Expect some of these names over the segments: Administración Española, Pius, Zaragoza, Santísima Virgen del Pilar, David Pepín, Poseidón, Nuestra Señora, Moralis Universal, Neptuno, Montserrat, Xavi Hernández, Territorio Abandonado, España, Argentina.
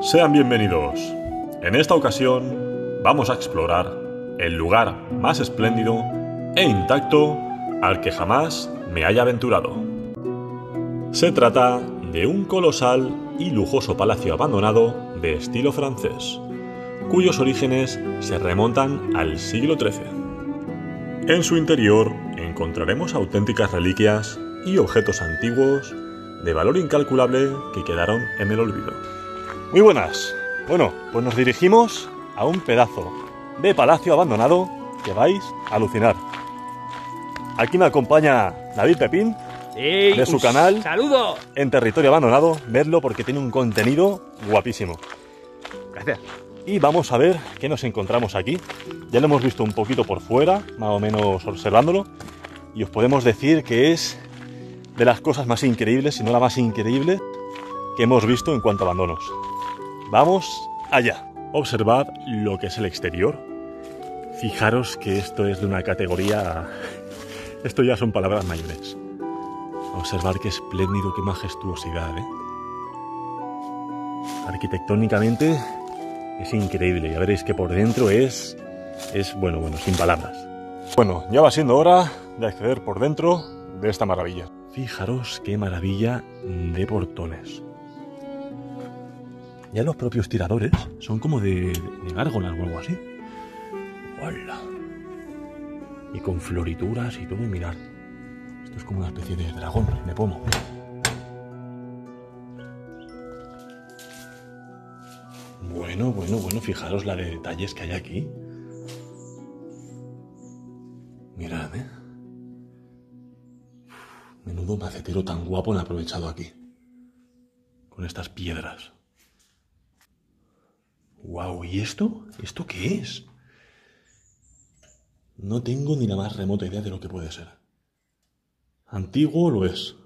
Sean bienvenidos. En esta ocasión vamos a explorar el lugar más espléndido e intacto al que jamás me haya aventurado. Se trata de un colosal y lujoso palacio abandonado de estilo francés, cuyos orígenes se remontan al siglo XIII. En su interior encontraremos auténticas reliquias y objetos antiguos de valor incalculable que quedaron en el olvido. Muy buenas. Bueno, pues nos dirigimos a un pedazo de palacio abandonado que vais a alucinar. Aquí me acompaña David Pepín, sí, de su canal ¡saludo! En Territorio Abandonado. Vedlo porque tiene un contenido guapísimo. Gracias. Y vamos a ver qué nos encontramos aquí. Ya lo hemos visto un poquito por fuera, más o menos observándolo, y os podemos decir que es de las cosas más increíbles, si no la más increíble, que hemos visto en cuanto a abandonos. Vamos allá. Observad lo que es el exterior. Fijaros que esto es de una categoría... Esto ya son palabras mayores. Observad qué espléndido, qué majestuosidad, ¿eh? Arquitectónicamente... es increíble, ya veréis que por dentro es bueno, sin palabras. Bueno, ya va siendo hora de acceder por dentro de esta maravilla. Fijaros qué maravilla de portones. Ya los propios tiradores son como de gárgolas o algo así. ¡Hola! Y con florituras y todo, y mirad. Esto es como una especie de dragón de pomo. Bueno, fijaros la de detalles que hay aquí. Mirad, ¿eh? Menudo macetero tan guapo han aprovechado aquí. Con estas piedras. ¡Guau! ¿Y esto? ¿Esto qué es? No tengo ni la más remota idea de lo que puede ser. Antiguo lo es.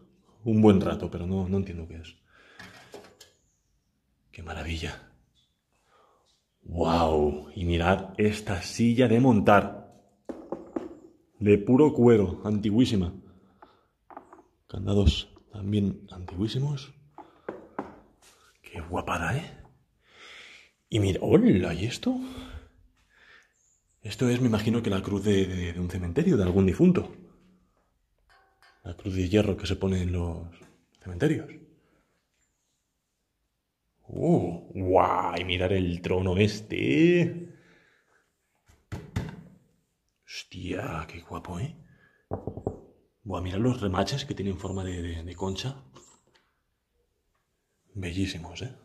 Un buen rato, pero no entiendo qué es. ¡Qué maravilla! ¡Wow! Y mirad esta silla de montar. De puro cuero, antiguísima. Candados también antiguísimos. ¡Qué guapada, eh! Y mira, ¡hola! ¿Y esto? Esto es, me imagino, que la cruz de un cementerio, de algún difunto. La cruz de hierro que se pone en los cementerios. ¡Guau! Y mirar el trono este. ¡Hostia! ¡Qué guapo, eh! Buah, mirad los remaches que tienen forma de concha. Bellísimos, eh.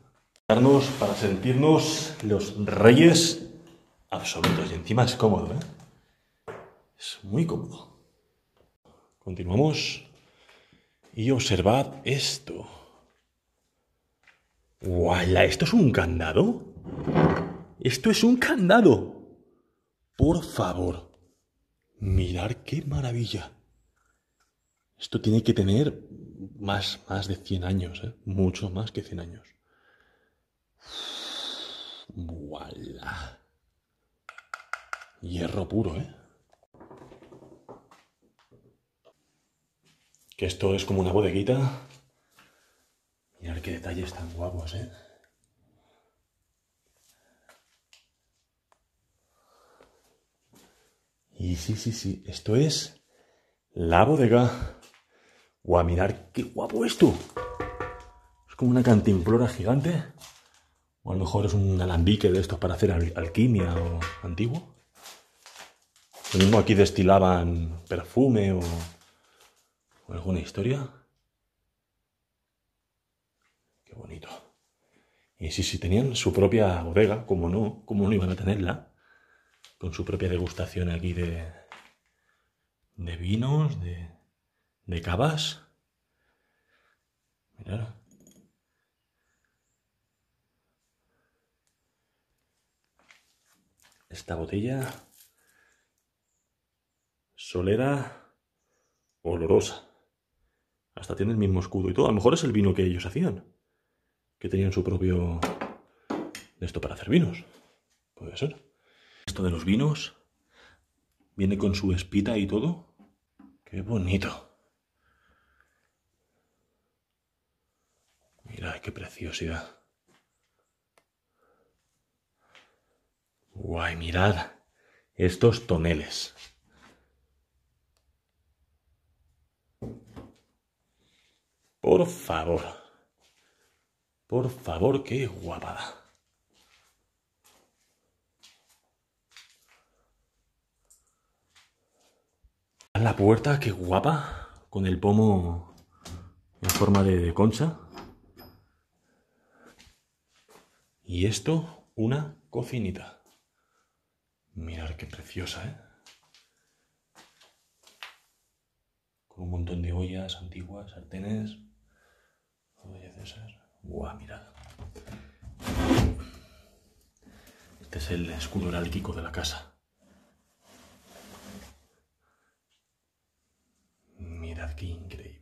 Para sentirnos los reyes absolutos. Y encima es cómodo, eh. Es muy cómodo. Continuamos. Y observad esto. ¡Guala! ¿Esto es un candado? ¡Esto es un candado! Por favor, mirad qué maravilla. Esto tiene que tener más de 100 años, ¿eh? Mucho más que 100 años. ¡Guala! Hierro puro, ¿eh? Que esto es como una bodeguita. Mirad qué detalles tan guapos, ¿eh? Y sí, esto es la bodega. ¡Guau! Mirad qué guapo esto. Es como una cantimplora gigante. O a lo mejor es un alambique de estos para hacer alquimia o antiguo. Lo mismo aquí destilaban perfume o alguna historia. Bonito. Y sí, tenían su propia bodega, ¿cómo no iban a tenerla? Con su propia degustación aquí de vinos, de cavas. Mirad. Esta botella solera olorosa. Hasta tiene el mismo escudo y todo. A lo mejor es el vino que ellos hacían. Que tenían su propio... de esto para hacer vinos. Puede ser. Esto de los vinos. Viene con su espita y todo. ¡Qué bonito! Mirad qué preciosidad. Guay, mirad estos toneles. Por favor, qué guapada. La puerta, qué guapa, con el pomo en forma de concha. Y esto, una cocinita. Mirad qué preciosa, ¿eh? Con un montón de ollas antiguas, sartenes. Guau, mirad. Este es el escudo heráldico de la casa. Mirad qué increíble.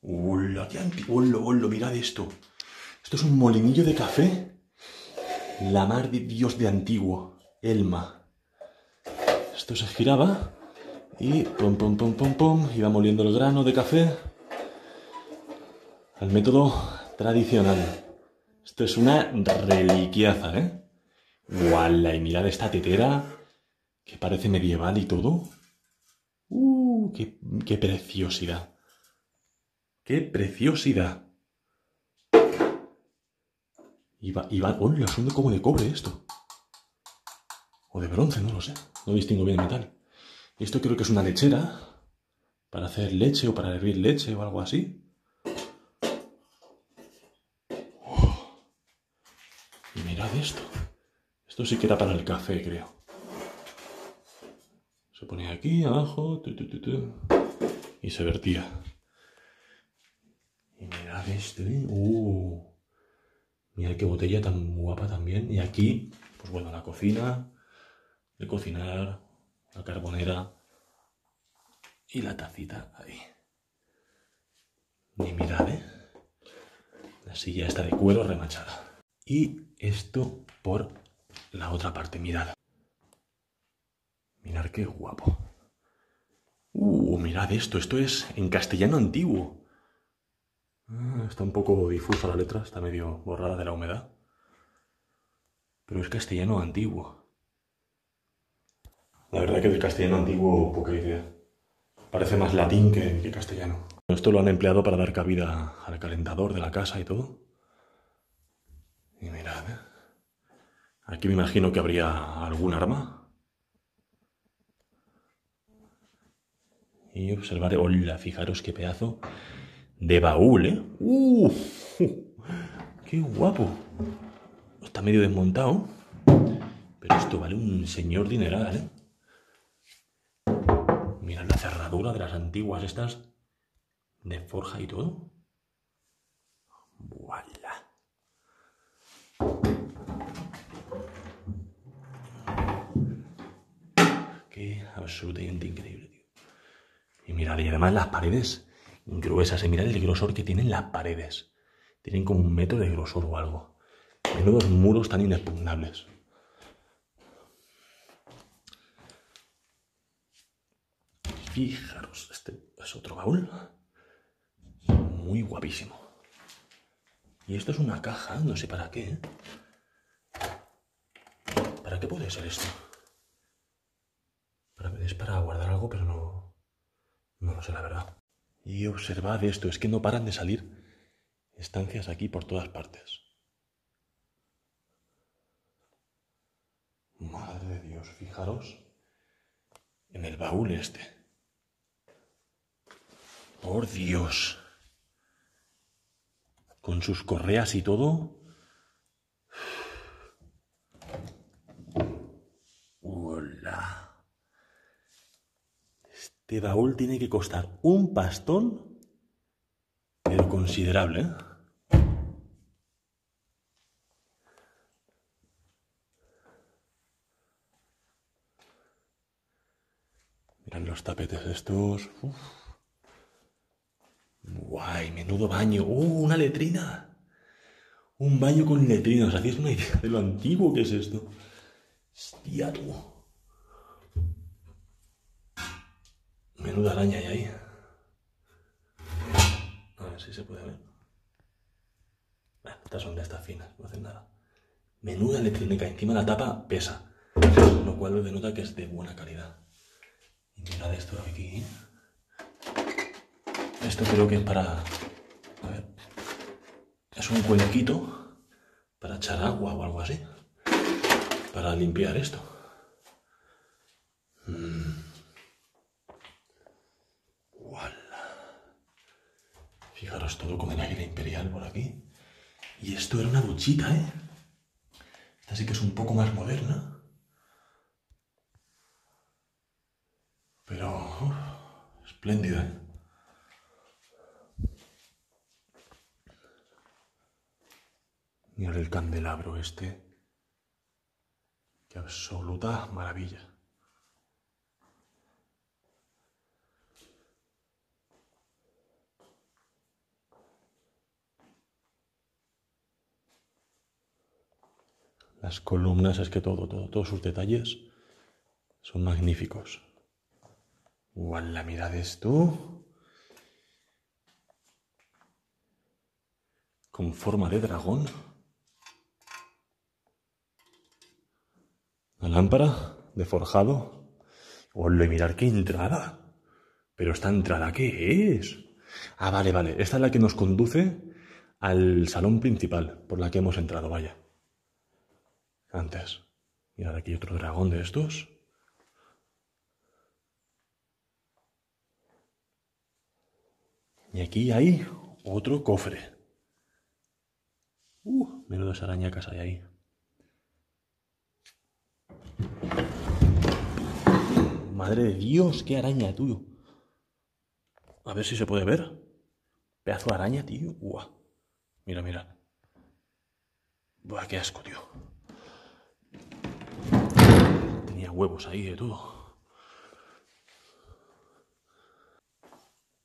¡Hola, qué antiguo! Mirad esto. Esto es un molinillo de café. La mar de Dios de antiguo, Elma. Esto se giraba y pom, pom, pom, pom, pom, iba moliendo el grano de café al método tradicional. Esto es una reliquiaza, ¿eh? ¡Guala! Y mirad esta tetera que parece medieval y todo. ¡Qué preciosidad! ¡Qué preciosidad! Y va, bueno, son como de cobre esto. O de bronce, no lo sé. No distingo bien el metal. Esto creo que es una lechera. Para hacer leche o para hervir leche o algo así. Oh. Y mirad esto. Esto sí que era para el café, creo. Se ponía aquí, abajo. Y se vertía. Y mirad esto, ¿eh? Mirad qué botella tan guapa también. Y aquí, pues bueno, la cocina, de cocinar, la carbonera y la tacita ahí. Y mirad, ¿eh? La silla está de cuero remachada. Y esto por la otra parte, mirad. Mirad qué guapo. Mirad esto, esto es en castellano antiguo. Está un poco difusa la letra, está medio borrada de la humedad. Pero es castellano antiguo. La verdad que del castellano antiguo poca idea. Parece más latín que castellano. Esto lo han empleado para dar cabida al calentador de la casa y todo. Y mirad. Aquí me imagino que habría algún arma. Y observar... ¡Hola! Fijaros qué pedazo de baúl, ¿eh? ¡Qué guapo! Está medio desmontado. Pero esto vale un señor dineral, ¿eh? Mirad la cerradura de las antiguas estas. De forja y todo. ¡Voilà! ¡Qué absolutamente increíble, tío! Y mirad, y además las paredes... gruesas, mirad el grosor que tienen las paredes. Tienen como un metro de grosor o algo. Menudos muros tan inexpugnables. Fijaros, este es otro baúl. Muy guapísimo. Y esto es una caja, no sé para qué, ¿eh? ¿Para qué puede ser esto? Es para guardar algo, pero no lo sé, la verdad. Y observad esto, es que no paran de salir estancias aquí por todas partes. Madre de Dios, fijaros en el baúl este. Por Dios. Con sus correas y todo. Hola. Este baúl tiene que costar un pastón, pero considerable, ¿eh? Mirad los tapetes estos. Uf. Guay, menudo baño. Una letrina. Un baño con letrina. ¿Os hacéis una idea de lo antiguo que es esto? Hostia, tú. Menuda araña hay ahí. A ver si se puede ver. Bueno, estas son de estas finas, no hacen nada. Menuda electrónica, encima la tapa pesa, lo cual denota que es de buena calidad. Y mirad esto de aquí. Esto creo que es para... A ver... Es un cuenquito para echar agua o algo así, para limpiar esto. Fijaros todo como en Águila Imperial por aquí. Y esto era una duchita, ¿eh? Esta sí que es un poco más moderna. Pero... espléndida, ¿eh? Mirad el candelabro este. ¡Qué absoluta maravilla! Las columnas, es que todos sus detalles son magníficos. ¡Uala, mirad esto! Con forma de dragón. La lámpara de forjado. ¡Hola! Y mirad qué entrada. Pero esta entrada, ¿qué es? Ah, vale, vale. Esta es la que nos conduce al salón principal por la que hemos entrado, vaya. Antes. Mirad aquí otro dragón de estos. Y aquí hay otro cofre. Menudas arañacas hay ahí. Madre de Dios, qué araña, tío. A ver si se puede ver. Pedazo de araña, tío. Uah. Mira, mira. Buah, qué asco, tío. Tenía huevos ahí de todo.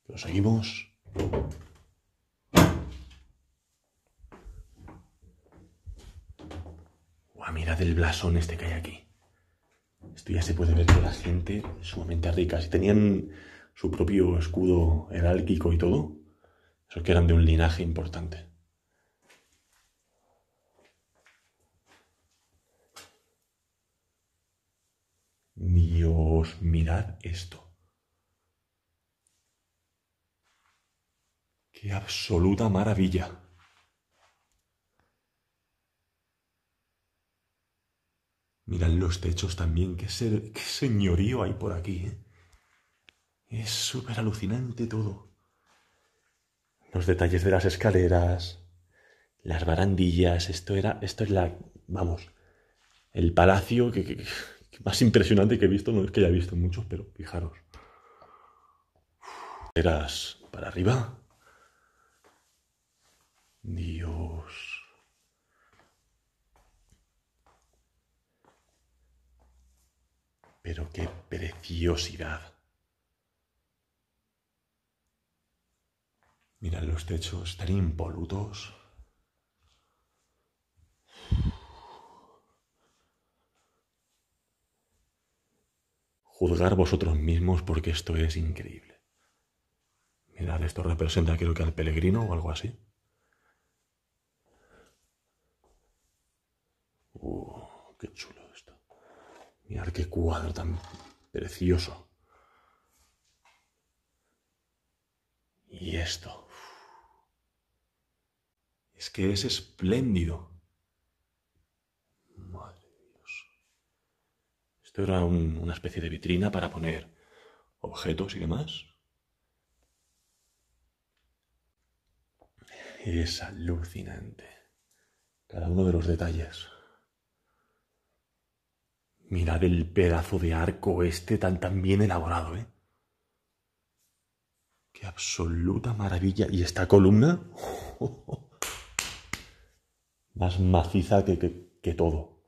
Pero seguimos. Uah, mirad el blasón este que hay aquí. Esto ya se puede ver que la gente es sumamente rica. Si tenían su propio escudo heráldico y todo, esos que eran de un linaje importante. Dios, mirad esto. ¡Qué absoluta maravilla! Mirad los techos también, qué señorío hay por aquí, ¿eh? Es súper alucinante todo. Los detalles de las escaleras, las barandillas, esto es vamos, el palacio que más impresionante que he visto, no es que haya visto muchos, pero fijaros. Escaleras para arriba. Dios. Pero qué preciosidad. Mirad los techos tan impolutos. Juzgar vosotros mismos porque esto es increíble. Mirad, esto representa creo que al peregrino o algo así. Qué chulo. Mirad qué cuadro tan precioso. Y esto. Es que es espléndido. Madre de Dios. Esto era una especie de vitrina para poner objetos y demás. Es alucinante. Cada uno de los detalles. Mirad el pedazo de arco este tan bien elaborado, ¿eh? ¡Qué absoluta maravilla! ¿Y esta columna? Más maciza que todo.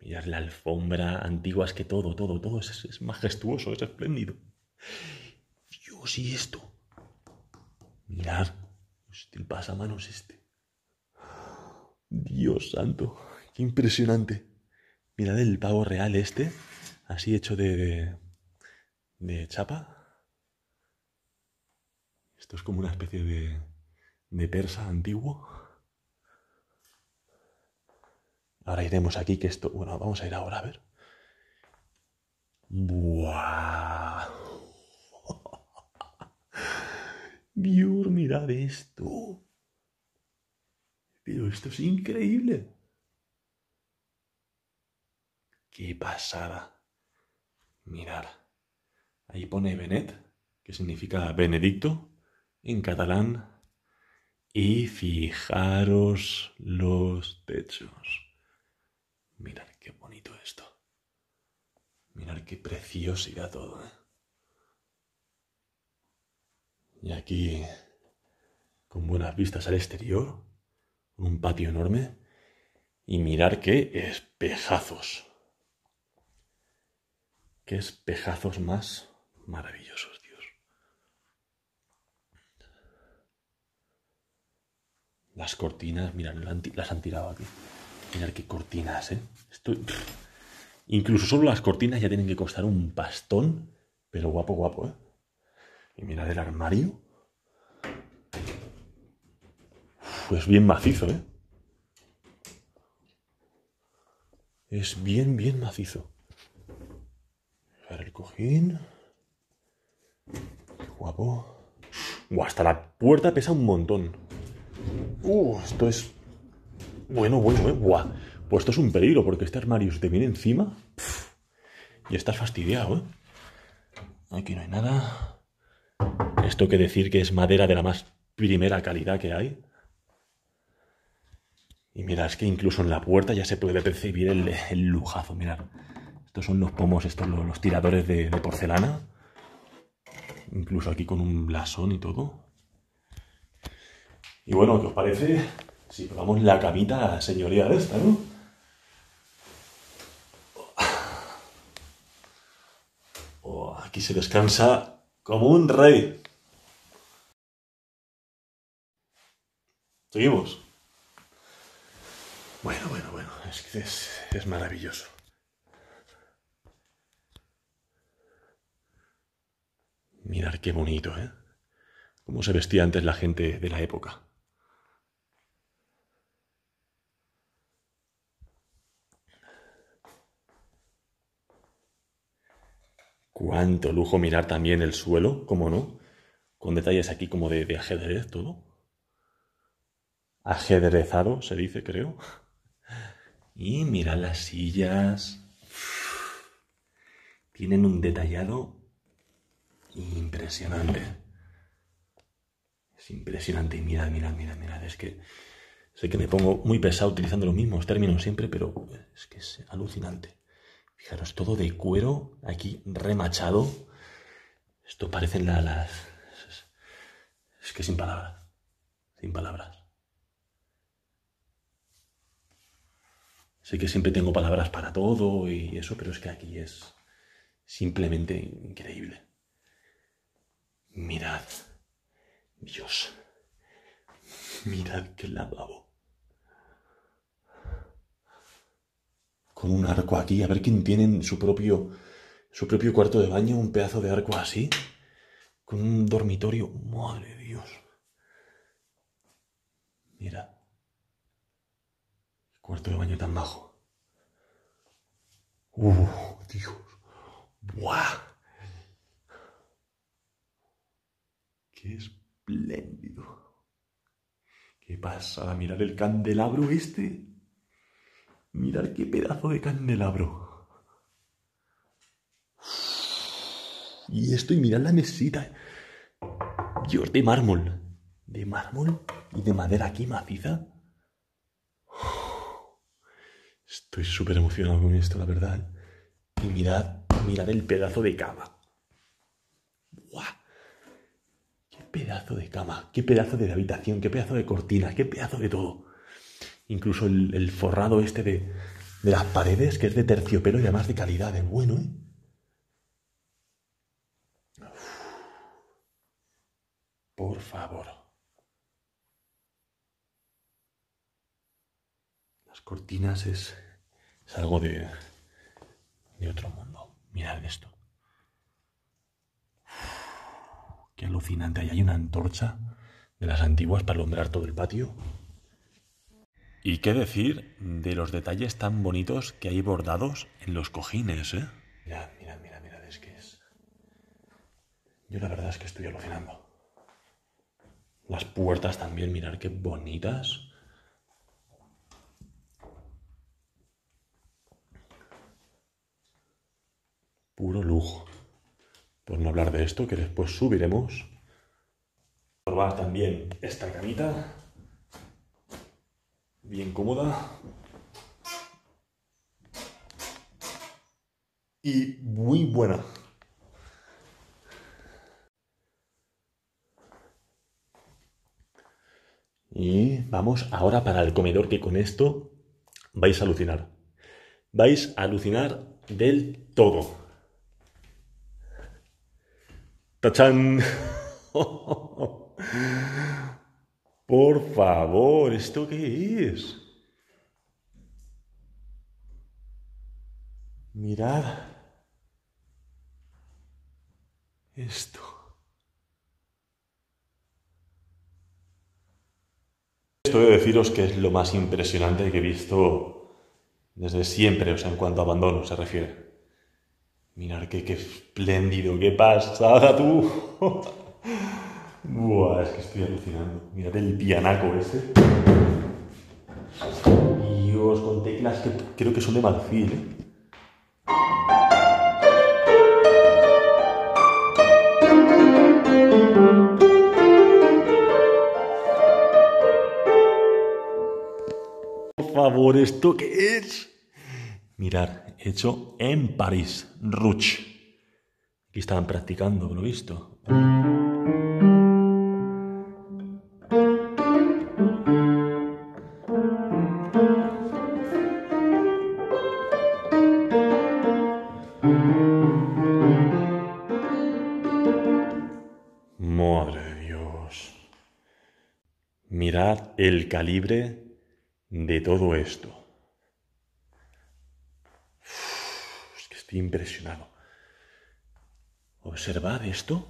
Mirad la alfombra antigua, es que todo es majestuoso, es espléndido. Dios, ¿y esto? Mirad, el pasamanos este. Dios santo. Impresionante. Mirad el pavo real este así hecho de chapa. Esto es como una especie de persa antiguo. Ahora iremos aquí, que esto... Bueno, vamos a ir ahora, a ver. ¡Buah! Dios, mirad esto. Pero esto es increíble. ¡Qué pasada! Mirad. Ahí pone Benet, que significa Benedicto en catalán. Y fijaros los techos. Mirad qué bonito esto. Mirad qué preciosidad todo, ¿eh? Y aquí, con buenas vistas al exterior, un patio enorme. Y mirad qué espejazos. Qué espejazos más maravillosos, Dios. Las cortinas, mirad, las han tirado aquí. Mirad qué cortinas, ¿eh? Estoy... Incluso solo las cortinas ya tienen que costar un pastón, pero guapo, guapo, ¿eh? Y mirad el armario. Pues bien macizo, ¿eh? Es bien, bien macizo. Fijar el cojín. Qué guapo. Uy, hasta la puerta pesa un montón. Esto es... Bueno, ¿eh? Buah. Pues esto es un peligro, porque este armario se te viene encima y estás fastidiado, ¿eh? Aquí no hay nada. Esto que decir que es madera de la más primera calidad que hay. Y mirad, es que incluso en la puerta ya se puede percibir el lujazo, mirad. Estos son los pomos, estos los tiradores de porcelana. Incluso aquí con un blasón y todo. Y bueno, ¿qué os parece? Si probamos la camita señoría de esta, ¿no? Oh, aquí se descansa como un rey. Seguimos. Bueno. Es que es maravilloso. Mirad qué bonito, ¿eh? Cómo se vestía antes la gente de la época. Cuánto lujo. Mirar también el suelo, cómo no, con detalles aquí como de ajedrez, todo. Ajedrezado se dice, creo. Y mirad las sillas. Tienen un detallado impresionante. Es impresionante. Y mirad. Es que sé que me pongo muy pesado utilizando los mismos términos siempre, pero es que es alucinante. Fijaros, todo de cuero, aquí remachado. Esto parecen las... Es que sin palabras. Sin palabras. Sé que siempre tengo palabras para todo y eso, pero es que aquí es simplemente increíble. Mirad. Dios. Mirad qué lavabo. Con un arco aquí, a ver quién tiene en su propio cuarto de baño, un pedazo de arco así, con un dormitorio. ¡Madre de Dios! Mira. Cuarto de baño tan bajo. Dios. ¡Buah! ¡Qué espléndido! ¡Qué pasada! Mirad el candelabro este. Mirad qué pedazo de candelabro. Y esto, y mirad la mesita. Dios, de mármol. De mármol y de madera aquí maciza. Estoy súper emocionado con esto, la verdad. Y mirad el pedazo de cama. ¡Buah! ¡Qué pedazo de cama! ¡Qué pedazo de habitación! ¡Qué pedazo de cortina! ¡Qué pedazo de todo! Incluso el forrado este de las paredes, que es de terciopelo y además de calidad, es bueno, ¿eh? Uf. Por favor. Las cortinas es algo de otro mundo. Mirad esto. Qué alucinante. Ahí hay una antorcha de las antiguas para alumbrar todo el patio. Y qué decir de los detalles tan bonitos que hay bordados en los cojines, ¿eh? Mirad, mirad, mirad, mirad, es que es... Yo la verdad es que estoy alucinando. Las puertas también, mirad qué bonitas. Puro lujo. Por no hablar de esto, que después subiremos. Probar también esta camita. Bien cómoda. Y muy buena. Y vamos ahora para el comedor, que con esto vais a alucinar. Vais a alucinar del todo. ¡Tachán! Por favor, ¿esto qué es? Mirad. Esto. Esto debo deciros que es lo más impresionante que he visto desde siempre, o sea, en cuanto a abandono se refiere. Mirad qué espléndido, qué pasada, tú. Buah, es que estoy alucinando. Mirad el pianaco ese. Dios, con teclas que creo que son de marfil, ¿eh? Por favor, ¿esto qué es? Mirad, hecho en París, Ruch. Aquí estaban practicando, por lo visto. Madre de Dios. Mirad el calibre de todo esto. Impresionado. Observad esto,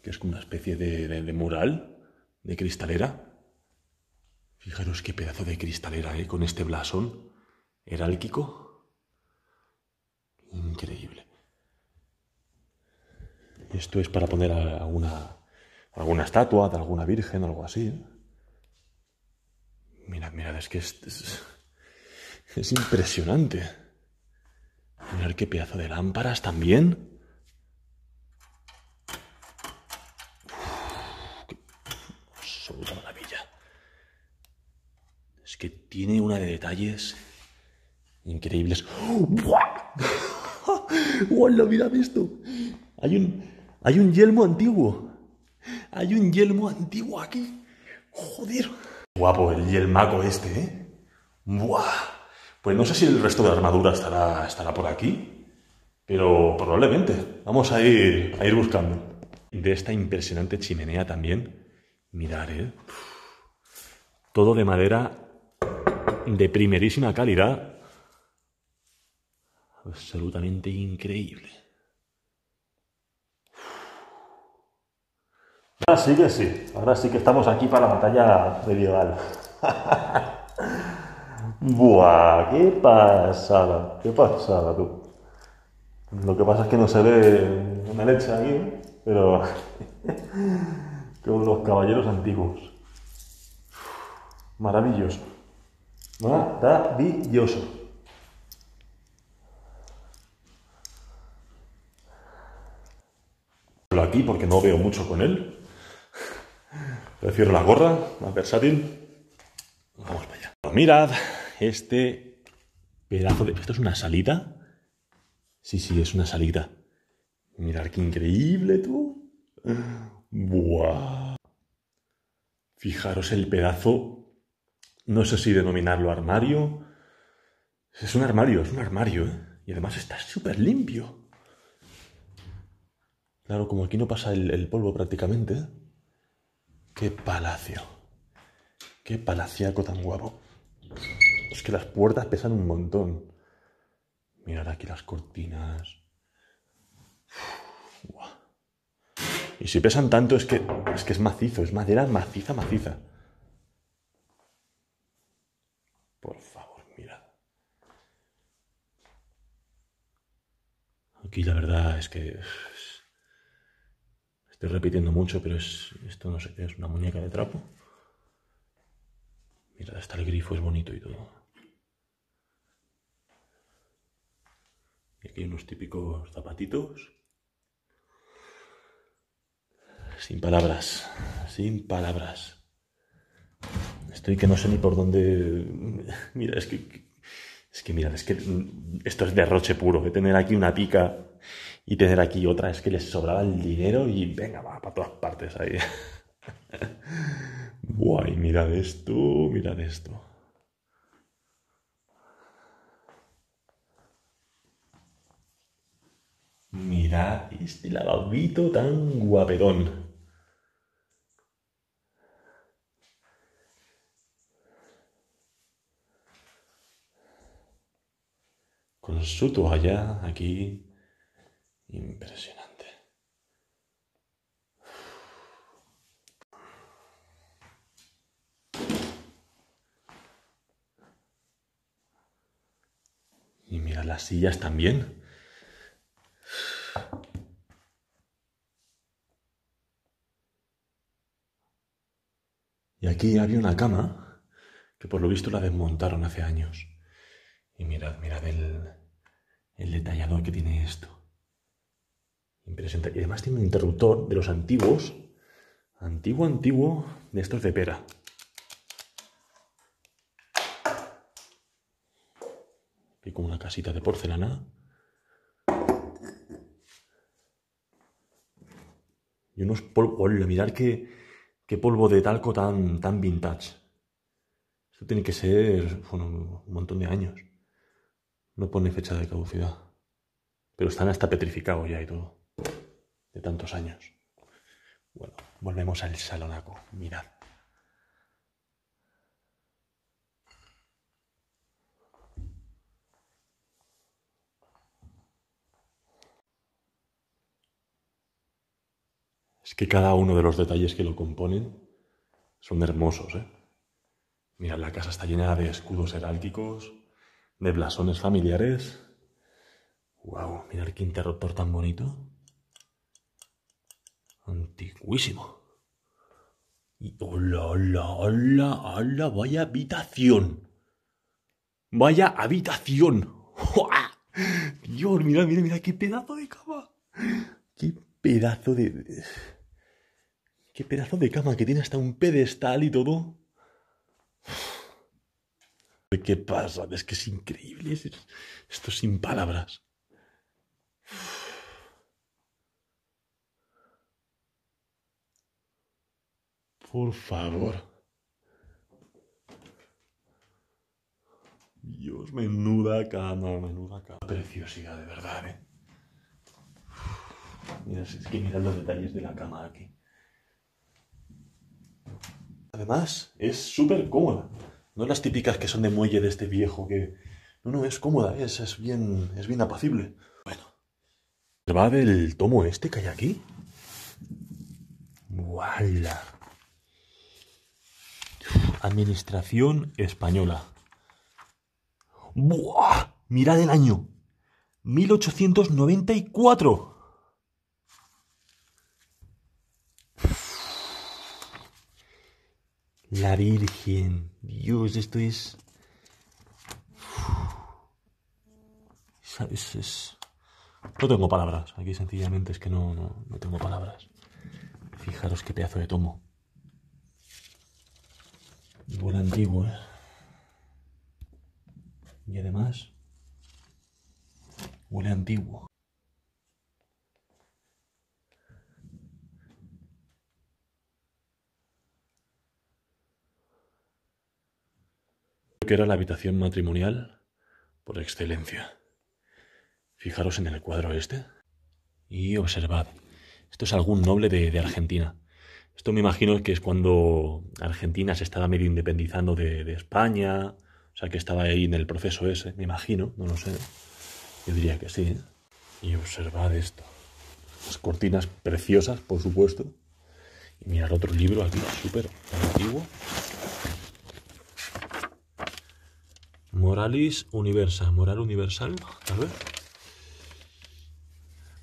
que es como una especie de mural, de cristalera. Fijaros qué pedazo de cristalera, ¿eh? Con este blasón heráldico. Increíble. Esto es para poner alguna estatua de alguna virgen o algo así, ¿eh? Mirad, mirad, es que es impresionante. Mirad qué pedazo de lámparas también. Uf, qué absoluta maravilla. Es que tiene una de detalles increíbles. ¡Oh! ¡Buah! ¡Hola, mirad esto! Hay un yelmo antiguo. Hay un yelmo antiguo aquí. ¡Joder! Guapo el yelmaco este, ¿eh? ¡Buah! Pues no sé si el resto de la armadura estará por aquí, pero probablemente. Vamos a ir buscando. De esta impresionante chimenea también. Mirad, ¿eh? Todo de madera de primerísima calidad. Absolutamente increíble. Así que sí. Ahora sí que estamos aquí para la batalla medieval. ¡Buah! ¡Qué pasada! ¡Qué pasada, tú! Lo que pasa es que no se ve una leche aquí, ¿eh? Pero... con los caballeros antiguos. Maravilloso. Maravilloso. Lo aquí porque no veo mucho con él. Prefiero la gorra, más versátil. Vamos para allá. Pues mirad... Este pedazo de... ¿Esto es una salita? Sí, es una salita. Mirad qué increíble, tú. ¡Buah! Fijaros el pedazo... No sé si denominarlo armario. Es un armario, ¿eh? Y además está súper limpio. Claro, como aquí no pasa el polvo prácticamente, ¿eh? ¡Qué palacio! ¡Qué palaciaco tan guapo! Es que las puertas pesan un montón. Mirad aquí las cortinas. Y si pesan tanto es que es macizo, es madera maciza, maciza. Por favor, mirad. Aquí la verdad es que... Estoy repitiendo mucho, pero esto no sé qué es, una muñeca de trapo. Mirad, hasta el grifo es bonito y todo. Y aquí hay unos típicos zapatitos. Sin palabras, sin palabras. Estoy que no sé ni por dónde... Mira, es que esto es derroche puro. De tener aquí una pica y tener aquí otra. Es que les sobraba el dinero y venga, va, para todas partes ahí. Guay, mirad esto, mirad esto. Mirad este lavabito tan guapetón. Con su toalla aquí. Impresionante. Y mira las sillas también. Y aquí había una cama que por lo visto la desmontaron hace años. Y mirad, mirad el detallador que tiene esto. Impresionante. Y además tiene un interruptor de los antiguos. Antiguo, de estos de pera. Y con una casita de porcelana. Y unos polvos. Hola, mirad qué polvo de talco tan vintage. Esto tiene que ser, bueno, un montón de años. No pone fecha de caducidad. Pero están hasta petrificados ya y todo. De tantos años. Bueno, volvemos al salonaco. Mirad. Es que cada uno de los detalles que lo componen son hermosos, ¿eh? Mirad, la casa está llena de escudos heráldicos, de blasones familiares. ¡Wow! Mirad qué interruptor tan bonito. Antiguísimo. Y ¡hola! ¡Vaya habitación! ¡Vaya habitación! ¡Jua! Dios, mirad, qué pedazo de cama. Qué pedazo de cama, que tiene hasta un pedestal y todo. ¿Qué pasa? Es que es increíble. Esto es sin palabras. Por favor. Dios, menuda cama. Preciosidad, de verdad, ¿eh? Mirad, es que mirad los detalles de la cama aquí. Además, es súper cómoda. No las típicas que son de muelle de este viejo que... No, es cómoda, es bien apacible. Bueno. ¿Observad el tomo este que hay aquí? ¡Wala! Administración Española. ¡Buah! Mirad el año. 1894. La Virgen. Dios, esto es... ¿Sabes? No tengo palabras. Aquí sencillamente es que no tengo palabras. Fijaros qué pedazo de tomo. Buen antiguo, ¿eh? Y además... Huele antiguo. Que era la habitación matrimonial por excelencia. Fijaros en el cuadro este y observad, esto es algún noble de Argentina. Esto me imagino que es cuando Argentina se estaba medio independizando de España, o sea que estaba ahí en el proceso ese, me imagino, no lo sé, yo diría que sí. Y observad esto, Las cortinas preciosas, por supuesto. Y mirar otro libro aquí, súper antiguo. Moralis Universal. Moral Universal, tal vez.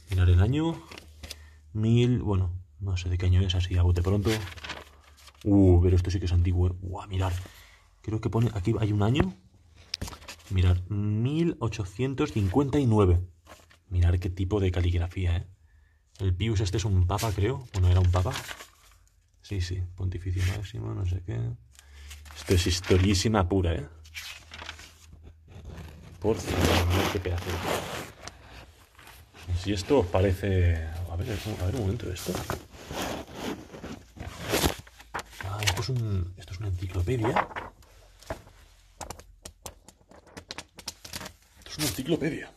Mirar el año. Bueno, no sé de qué año es, así a bote pronto. Pero esto sí que es antiguo, ¿eh? Mirad. Creo que pone, aquí hay un año. Mirad, 1859. Mirad qué tipo de caligrafía, ¿eh? El Pius este es un papa, creo. Bueno, era un papa. Sí, sí, pontificio máximo, no sé qué. Esto es historiísima pura, ¿eh? Por favor, mirad qué pedazo. Si esto os parece... A ver un momento esto. Esto es una enciclopedia. Esto es una enciclopedia.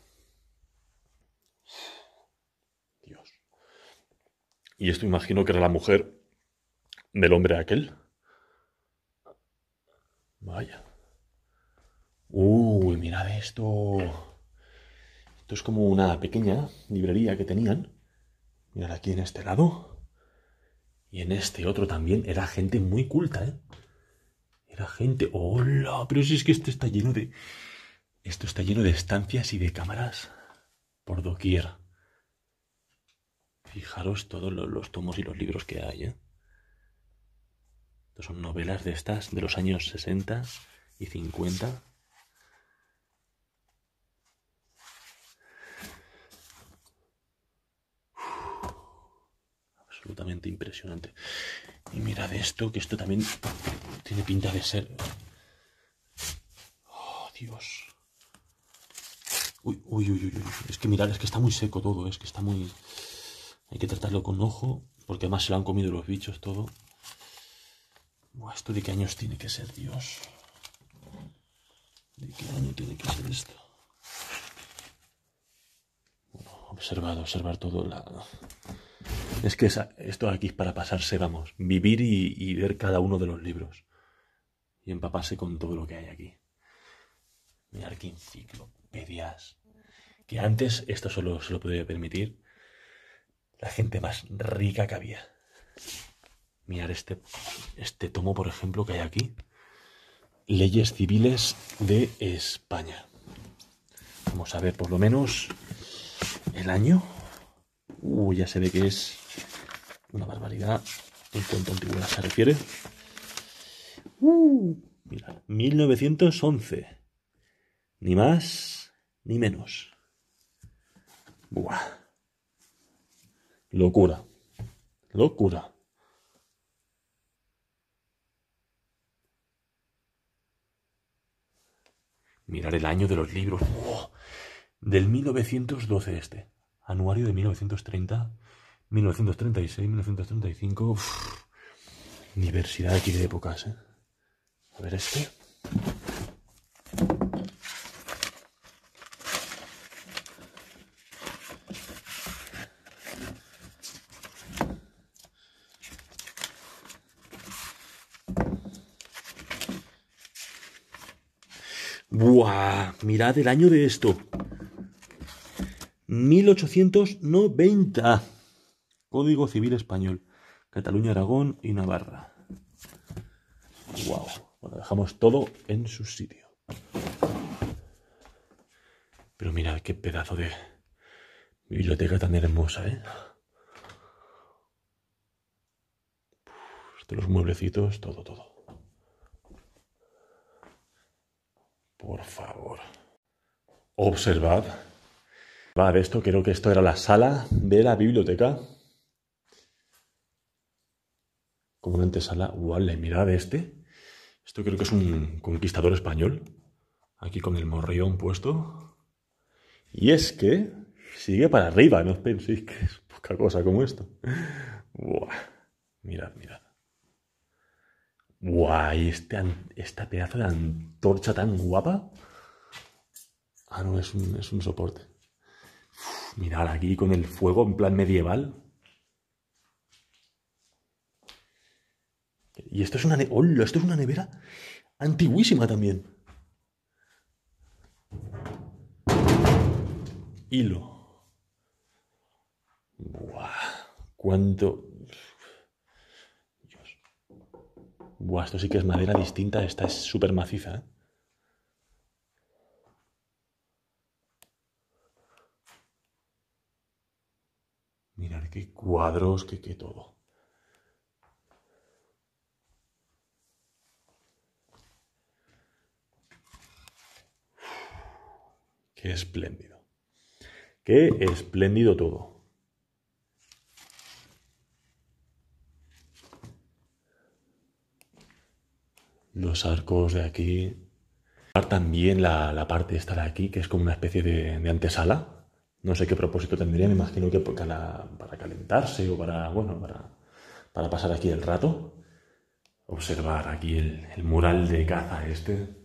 Dios. Y esto imagino que era la mujer del hombre aquel. Vaya. Uy, mirad esto. Esto es como una pequeña librería que tenían. Mirad aquí en este lado. Y en este otro también era gente muy culta, ¿eh? Era gente... ¡Hola! Pero si es que esto está lleno de... Esto está lleno de estancias y de cámaras por doquier. Fijaros todos los tomos y los libros que hay, ¿eh? Estos son novelas de estas, de los años 60 y 50. Absolutamente impresionante. Y mirad esto, que esto también tiene pinta de ser... ¡Oh, Dios! Uy. Es que mirad, es que está muy seco todo, es que está muy... Hay que tratarlo con ojo, porque además se lo han comido los bichos todo. Buah, ¿esto de qué años tiene que ser, Dios? ¿De qué año tiene que ser esto? Bueno, observar todo la... Es que esto aquí es para pasarse, vamos, vivir y ver cada uno de los libros. Y empaparse con todo lo que hay aquí. Mirad qué enciclopedias. Que antes esto solo se lo podía permitir la gente más rica que había. Mirad este tomo, por ejemplo, que hay aquí. Leyes civiles de España. Vamos a ver por lo menos el año. Ya se ve que es una barbaridad en cuanto a antigüedad se refiere. Mirad, 1911. Ni más ni menos. Buah. Locura. Locura. Mirad el año de los libros. Buah. Del 1912 este. Anuario de 1930, 1936, 1935... Uf, diversidad aquí de épocas, ¿eh? A ver este. ¡Buah! Mirad el año de esto. 1890. Código Civil Español. Cataluña, Aragón y Navarra. Wow. Bueno, dejamos todo en su sitio. Pero mirad qué pedazo de biblioteca tan hermosa, ¿eh? Los mueblecitos, todo. Por favor. Observad. De esto, creo que esto era la sala de la biblioteca. Como una antesala. Vale, mirad este. Esto creo que es un conquistador español. Aquí con el morrión puesto. Y es que sigue para arriba, no os penséis que es poca cosa como esto. Buah. Mirad. Guay, esta pedazo de antorcha tan guapa. Ah, no, es un soporte. Mirad aquí con el fuego en plan medieval. Y esto es una nevera. ¡Hola! Esto es una nevera antiguísima también. Hilo. Buah. cuánto... Dios. Buah, esto sí que es madera distinta, esta es súper maciza, ¿eh? Mirad qué cuadros, qué todo. Qué espléndido. Qué espléndido todo. Los arcos de aquí. También la parte esta de aquí, que es como una especie de antesala. No sé qué propósito tendría, me imagino que para calentarse o para pasar aquí el rato. Observar aquí el mural de caza este.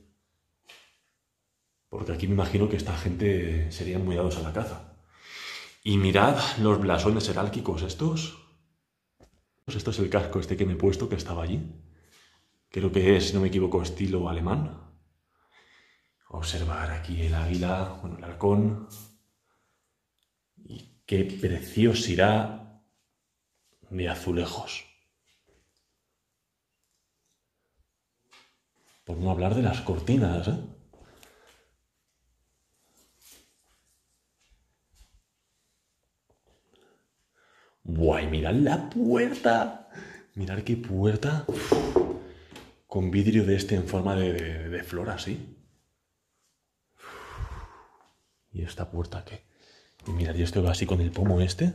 Porque aquí me imagino que esta gente serían muy dados a la caza. Y mirad los blasones heráldicos estos. Esto es el casco este que me he puesto, que estaba allí. Creo que es, si no me equivoco, estilo alemán. Observar aquí el águila, bueno, el halcón. Y qué preciosidad de azulejos. Por no hablar de las cortinas, ¿eh? Guay, mirad la puerta. Mirad qué puerta. Uf, con vidrio de este en forma de flor así. Y esta puerta que... Y mirad, y esto va así con el pomo este.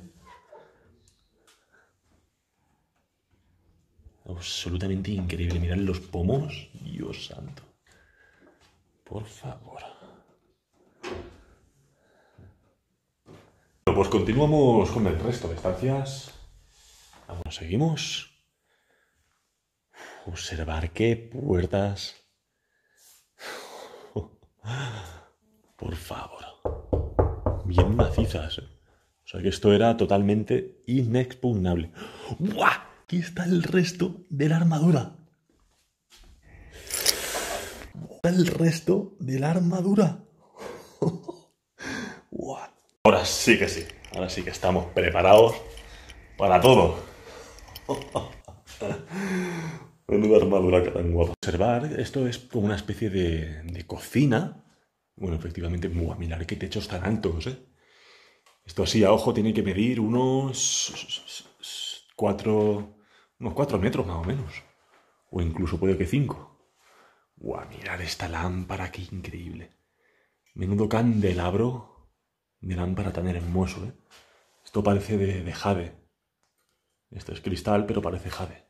Absolutamente increíble. Mirad los pomos. Dios santo. Por favor. Pues continuamos con el resto de estancias. Vamos, seguimos. Observar qué puertas. Por favor. Bien macizas. O sea que esto era totalmente inexpugnable. ¡Buah! Aquí está el resto de la armadura. El resto de la armadura. ¡Buah! Ahora sí que sí, ahora sí que estamos preparados para todo. Menuda armadura que tan guapa. Observar, esto es como una especie de cocina. Bueno, efectivamente, mirad qué techos tan altos, ¿eh? Esto así a ojo tiene que medir unos 4 metros más o menos. O incluso puede que 5. Guau, mirad esta lámpara, qué increíble. Menudo candelabro. De lámpara tan hermoso, ¿eh? Esto parece de jade. Esto es cristal, pero parece jade.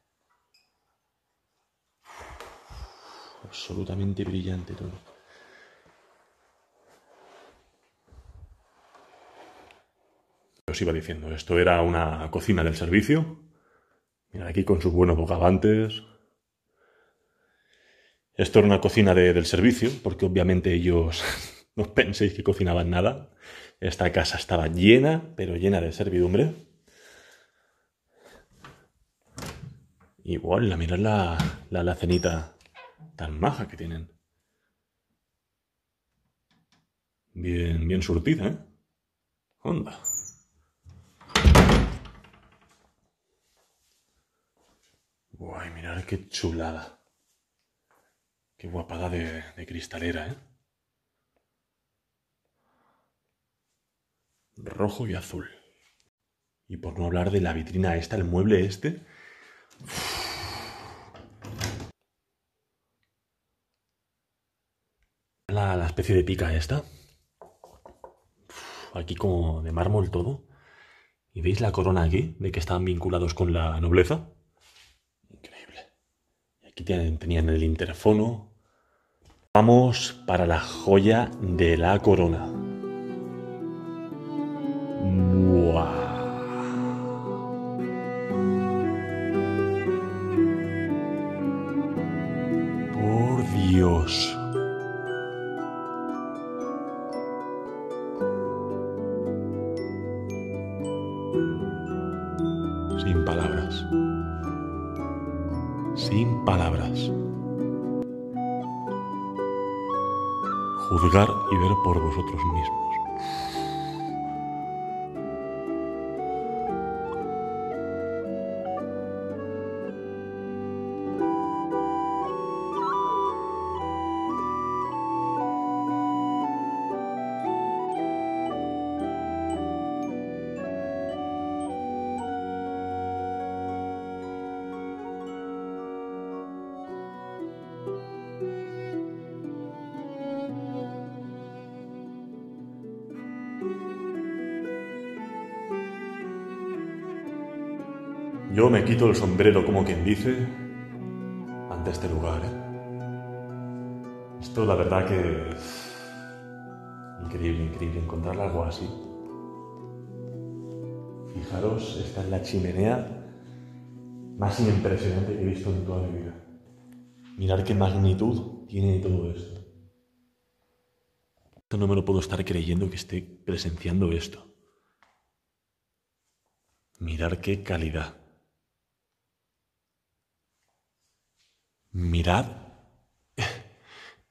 Absolutamente brillante todo. Os iba diciendo, esto era una cocina del servicio. Mirad aquí con sus buenos bogavantes. Esto era una cocina del servicio, porque obviamente ellos... No penséis que cocinaban nada. Esta casa estaba llena, pero llena de servidumbre. Igual, mirad la cenita tan maja que tienen. Bien, bien surtida, ¿eh? Onda. Guay, mirad qué chulada. Qué guapada de cristalera, ¿eh? Rojo y azul. Y por no hablar de la vitrina esta, el mueble este. La especie de pica esta. Aquí como de mármol todo. ¿Y veis la corona aquí? De que estaban vinculados con la nobleza. Increíble. Y aquí tenían el interfono. Vamos para la joya de la corona. Dios. Sin palabras. Sin palabras. Juzgar y ver por vosotros mismos. Yo me quito el sombrero, como quien dice, ante este lugar. Esto, la verdad que es increíble, increíble encontrar algo así. Fijaros, esta es la chimenea más impresionante que he visto en toda mi vida. Mirad qué magnitud tiene todo esto. No me lo puedo estar creyendo que esté presenciando esto. Mirad qué calidad. Mirad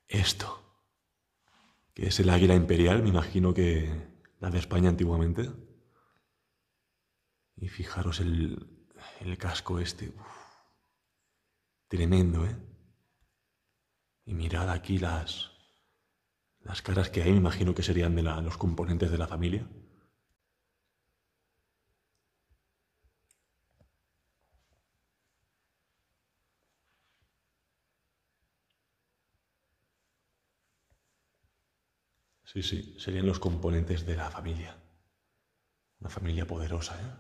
esto, que es el águila imperial, me imagino que la de España antiguamente. Y fijaros el casco este. Uf, tremendo, ¿eh? Y mirad aquí las caras que hay, me imagino que serían de los componentes de la familia. Sí, sí, serían los componentes de la familia. Una familia poderosa, ¿eh?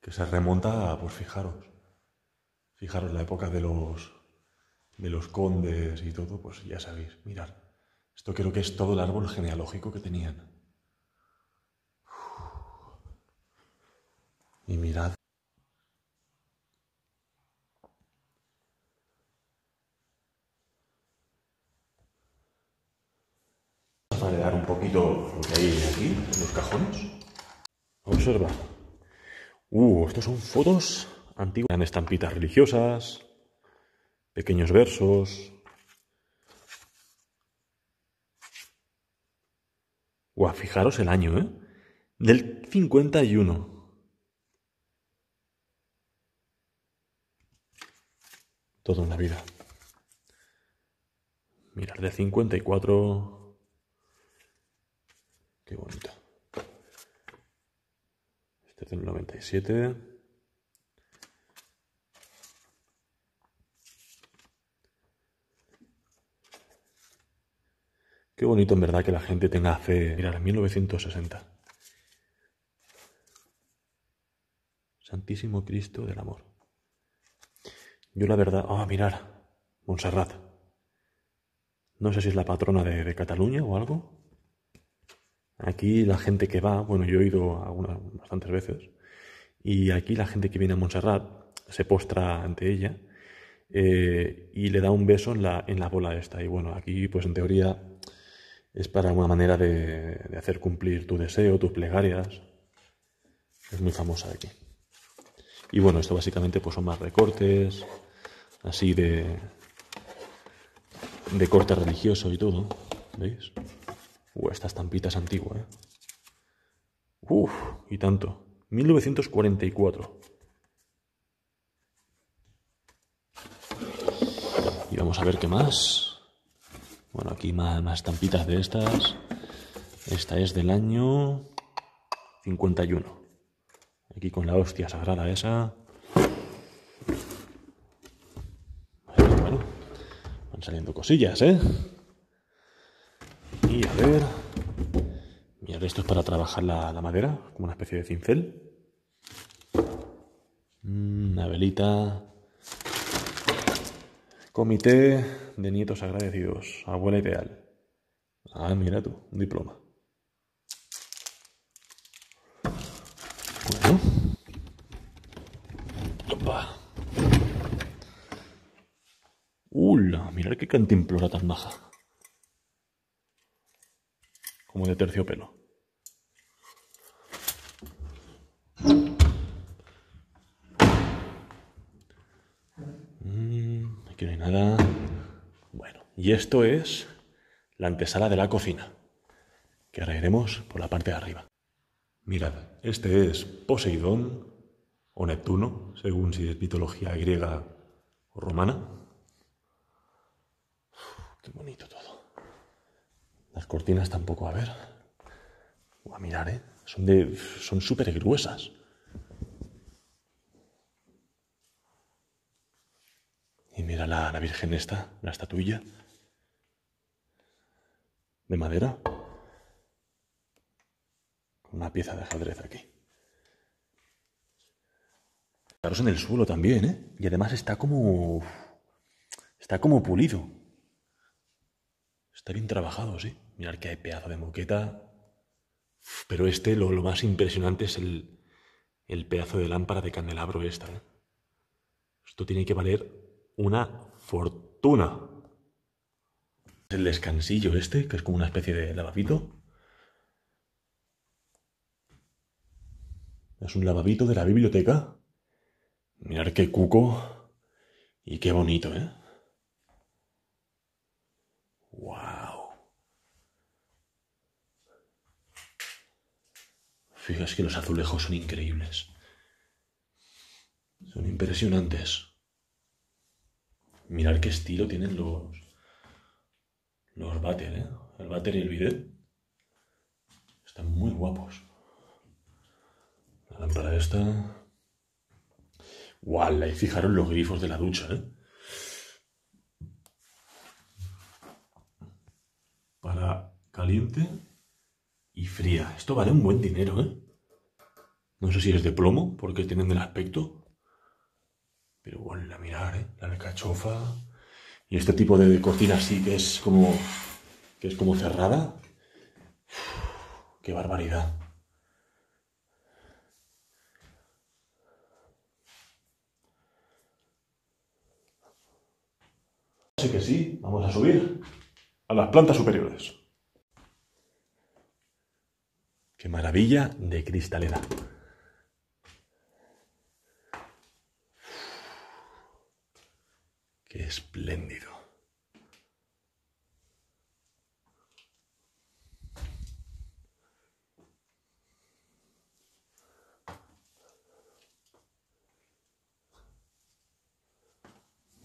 Que se remonta a, pues fijaros la época de los condes y todo, pues ya sabéis, mirad, esto creo que es todo el árbol genealógico que tenían. Y mirad. Vamos a validar un poquito lo que hay aquí, en los cajones. Observa. Estos son fotos antiguas. Eran estampitas religiosas, pequeños versos. Fijaros el año, ¿eh? Del 51. Toda una vida. Mirad, de 54. Qué bonito. Este es del 97. Qué bonito en verdad que la gente tenga fe. Mirad, 1960. Santísimo Cristo del Amor. Yo la verdad... mirad, Montserrat. No sé si es la patrona de Cataluña o algo. Aquí la gente que va, bueno, yo he ido bastantes veces, y aquí la gente que viene a Montserrat se postra ante ella y le da un beso en la bola esta. Y bueno, aquí pues en teoría es para una manera de hacer cumplir tu deseo, tus plegarias. Es muy famosa aquí. Y bueno, esto básicamente pues son más recortes, así de corte religioso y todo, ¿veis? Esta estampita es antigua, ¿eh? Y tanto. 1944. Y vamos a ver qué más. Bueno, aquí más estampitas de estas. Esta es del año 51. Aquí con la hostia sagrada esa. Bueno, van saliendo cosillas, ¿eh? Y a ver, mirad, esto es para trabajar la madera, como una especie de cincel. Una velita. Comité de nietos agradecidos. Abuela ideal. Mira tú, un diploma. Bueno. Opa. ¡Hula! Mirad qué cantimplora tan baja. Como de terciopelo. Aquí no hay nada. Bueno, y esto es la antesala de la cocina, que ahora iremos por la parte de arriba. Mirad, este es Poseidón o Neptuno, según si es mitología griega o romana. Qué bonito todo. Las cortinas tampoco, a ver. Mirad, ¿eh? Son súper gruesas. Y mira la Virgen esta, la estatuilla. de madera con una pieza de ajedrez aquí. Claro, en el suelo también, ¿eh? Y además está como pulido. Está bien trabajado, sí. Mirad que hay pedazo de moqueta. Pero lo más impresionante es el pedazo de lámpara de candelabro esta, ¿eh? Esto tiene que valer una fortuna. El descansillo este, que es como una especie de lavabito. Es un lavabito de la biblioteca. Mirad qué cuco y qué bonito, ¿eh? ¡Wow! Fijaos que los azulejos son increíbles. Son impresionantes. Mirad qué estilo tienen los váter, ¿eh? El váter y el bidet. Están muy guapos. La lámpara esta... ¡Wala! Y fijaros los grifos de la ducha, ¿eh? Para caliente y fría. Esto vale un buen dinero, ¿eh? No sé si es de plomo, porque tienen del aspecto. Pero ¡wala! Mirad, ¿eh? La alcachofa. Y este tipo de cortina así, que es como cerrada. Uf, ¡qué barbaridad! Así que sí, vamos a subir a las plantas superiores. ¡Qué maravilla de cristalera! ¡Qué espléndido!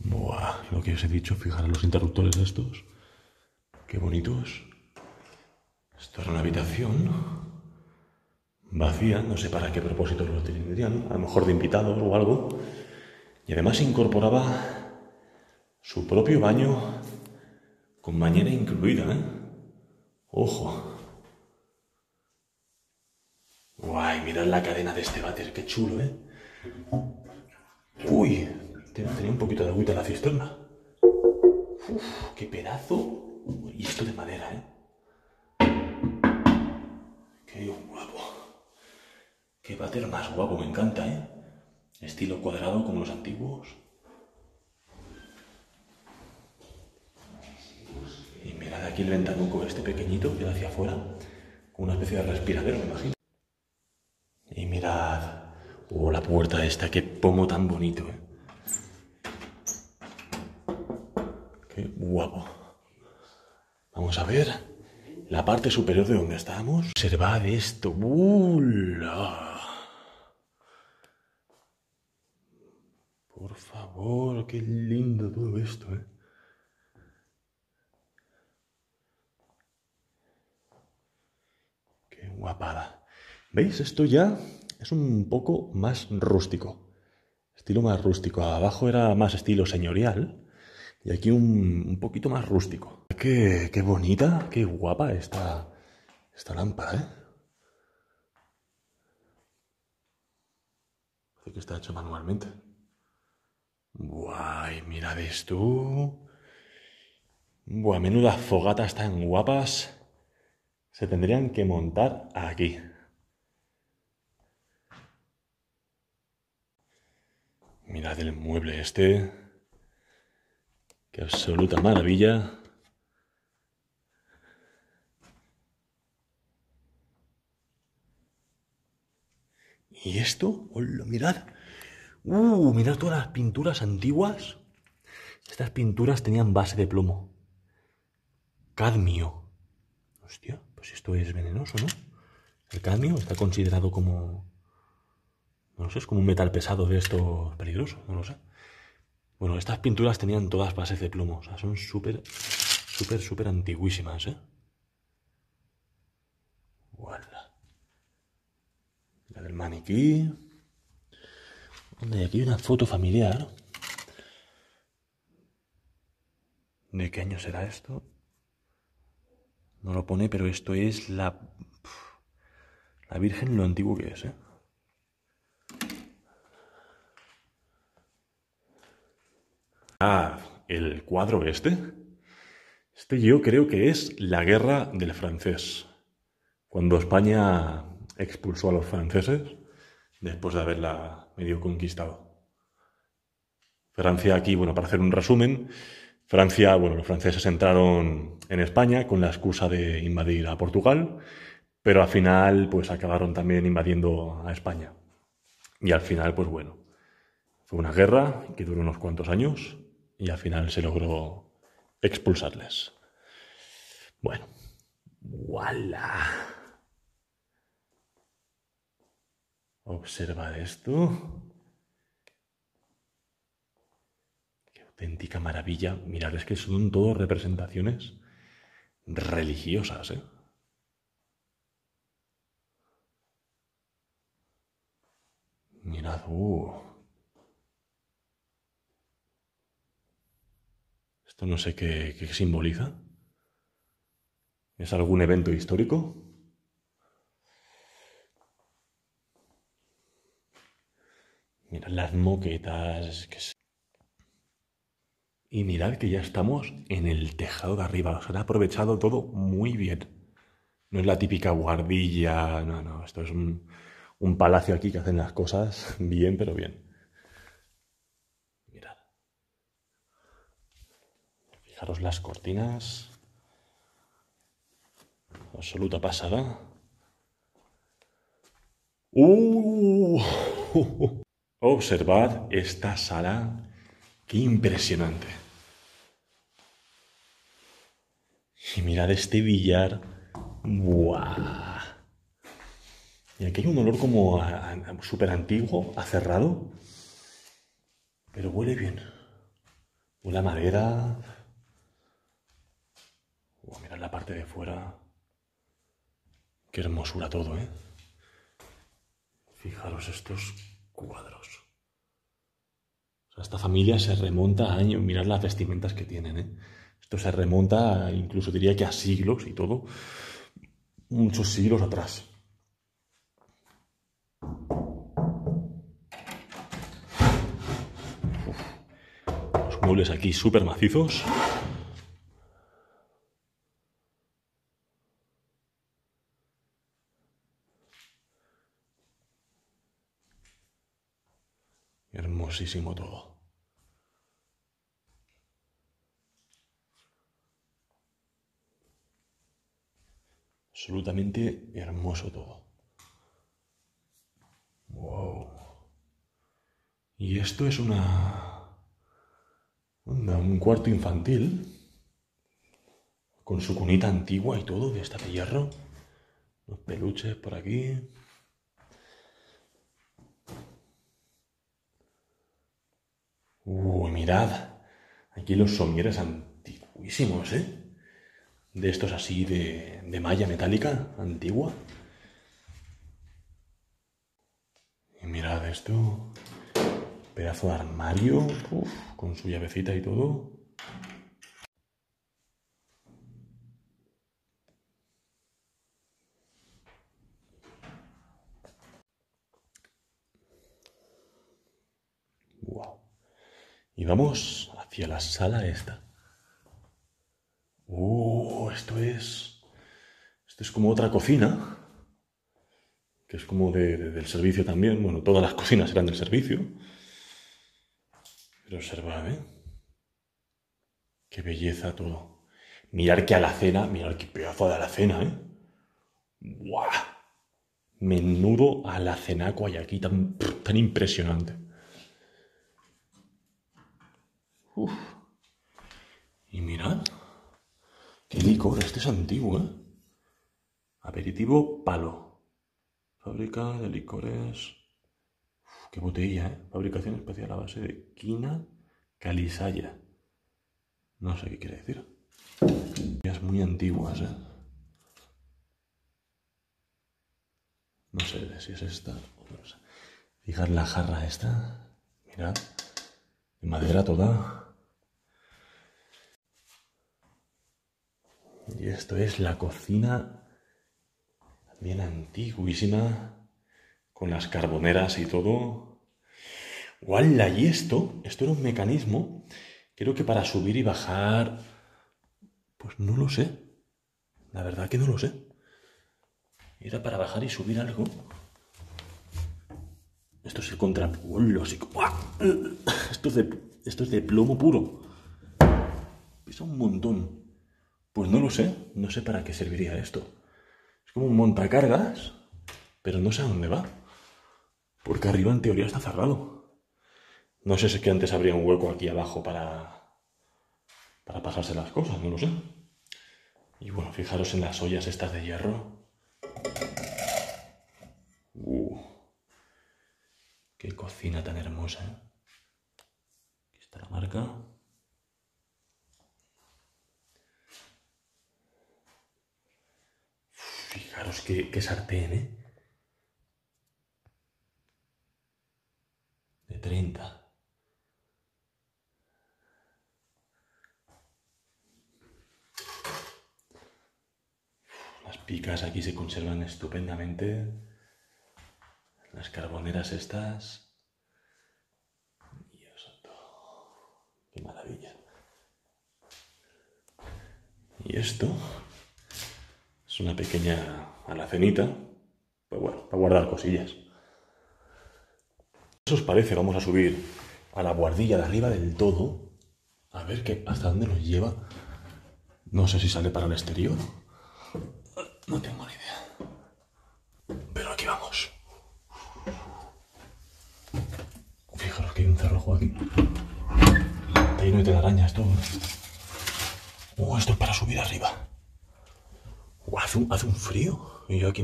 Buah, lo que os he dicho, fijaros los interruptores estos. Qué bonitos. Esto era una habitación vacía, no sé para qué propósitos lo tendrían, a lo mejor de invitados o algo. Y además incorporaba su propio baño con bañera incluida, ¿eh? ¡Ojo! ¡Guay! Mirad la cadena de este váter, qué chulo, ¿eh? ¡Uy! Tenía un poquito de agüita en la cisterna. ¡Uf! ¡Qué pedazo! Y esto de madera, ¿eh? ¡Qué guapo! ¡Qué váter más guapo! Me encanta, ¿eh? Estilo cuadrado como los antiguos. Y mirad aquí el ventanuco este pequeñito que da hacia afuera. Con una especie de respiradero, me imagino. Y mirad... ¡Oh, la puerta esta! ¡Qué pomo tan bonito, eh! ¡Qué guapo! Vamos a ver la parte superior de donde estábamos. Observad esto. ¡Bula! Por favor, qué lindo todo esto, ¿eh? ¡Qué guapada! ¿Veis? Esto ya es un poco más rústico. Estilo más rústico. Abajo era más estilo señorial. Y aquí un poquito más rústico. ¡Qué bonita, qué guapa esta lámpara, eh! Parece que está hecho manualmente. ¡Guay! Mirad esto. ¡Buah! Menudas fogatas tan guapas. Se tendrían que montar aquí. Mirad el mueble este. ¡Qué absoluta maravilla! ¿Y esto? ¡Hola! ¡Mirad! ¡Uh! Mirad todas las pinturas antiguas. Estas pinturas tenían base de plomo. Cadmio. Hostia, pues esto es venenoso, ¿no? El cadmio está considerado como... No lo sé, es como un metal pesado de esto peligroso, no lo sé. Bueno, estas pinturas tenían todas bases de plomo. O sea, son súper antiguísimas, ¿eh? Guarda. La del maniquí. Donde aquí hay una foto familiar. ¿De qué año será esto? No lo pone, pero esto es la Virgen, lo antiguo que es, ¿eh? Ah, el cuadro este. Este yo creo que es la Guerra del Francés. Cuando España expulsó a los franceses después de haberla medio conquistado. Francia aquí, bueno, para hacer un resumen, Francia, bueno, los franceses entraron en España con la excusa de invadir a Portugal, pero al final pues acabaron también invadiendo a España. Y al final, pues bueno, fue una guerra que duró unos cuantos años y al final se logró expulsarles. Bueno, ¡wala! Observad esto. Qué auténtica maravilla. Mirad, es que son todas representaciones religiosas, ¿eh? Mirad, Esto no sé qué simboliza. ¿Es algún evento histórico? Mirad las moquetas. Y mirad que ya estamos en el tejado de arriba. Os han aprovechado todo muy bien. No es la típica guardilla. No, no. Esto es un palacio aquí que hacen las cosas bien, pero bien. Mirad. Fijaros las cortinas. Absoluta pasada. Observad esta sala. ¡Qué impresionante! Y mirad este billar. ¡Buah! Y aquí hay un olor como súper antiguo, a cerrado. Pero huele bien. Huele a madera. Mirad la parte de fuera. ¡Qué hermosura todo, eh! Fijaros estos cuadros. O sea, esta familia se remonta a años. Mirad las vestimentas que tienen, ¿eh? Esto se remonta a, incluso diría que a siglos y todo. Muchos siglos atrás. Los muebles aquí súper macizos. Hermosísimo todo. Absolutamente hermoso todo. Wow. Y esto es un cuarto infantil con su cunita antigua y todo de esta de hierro. Los peluches por aquí. Mirad, aquí los somieres antiguísimos, ¿eh? De estos así de malla metálica antigua. Y mirad esto, pedazo de armario, con su llavecita y todo. Y vamos hacia la sala esta. Esto es como otra cocina, que es como del servicio también. Bueno, todas las cocinas eran del servicio. Pero observad, ¿eh? Qué belleza todo. Mirad qué alacena, mirad qué pedazo de alacena, ¿eh? ¡Guau! Menudo alacenaco hay aquí, tan impresionante. Uf. Y mirad, qué licor, este es antiguo, ¿eh? Aperitivo Palo. Fábrica de licores. Uf, qué botella, ¿eh? Fabricación especial a base de quina calisaya. No sé qué quiere decir. Botellas muy antiguas, ¿eh? No sé si es esta o no sé. Fijad la jarra esta. Mirad. Madera toda. Y esto es la cocina bien antiguísima, con las carboneras y todo. ¡Wala! Y esto era un mecanismo, creo que para subir y bajar, pues no lo sé, la verdad que no lo sé. Era para bajar y subir algo. Esto es el contrapueblo, así que... Esto es de plomo puro. Pesa un montón. Pues no lo sé, no sé para qué serviría esto. Es como un montacargas, pero no sé a dónde va. Porque arriba en teoría está cerrado. No sé si es que antes habría un hueco aquí abajo para pasarse las cosas, no lo sé. Y bueno, fijaros en las ollas estas de hierro. Qué cocina tan hermosa, ¿eh? Aquí está la marca. Fijaros qué sartén, ¿eh? De 30. Las picas aquí se conservan estupendamente. Las carboneras estas. Dios santo. Qué maravilla. Y esto es una pequeña alacenita. Pues bueno, para guardar cosillas. ¿Qué os parece? Vamos a subir a la buhardilla de arriba del todo. A ver hasta dónde nos lleva. No sé si sale para el exterior. No tengo ni idea. Pero aquí vamos. Fijaros que hay un cerrojo aquí. Está lleno de telarañas todo. Esto es para subir arriba. Hace un frío. Y yo aquí...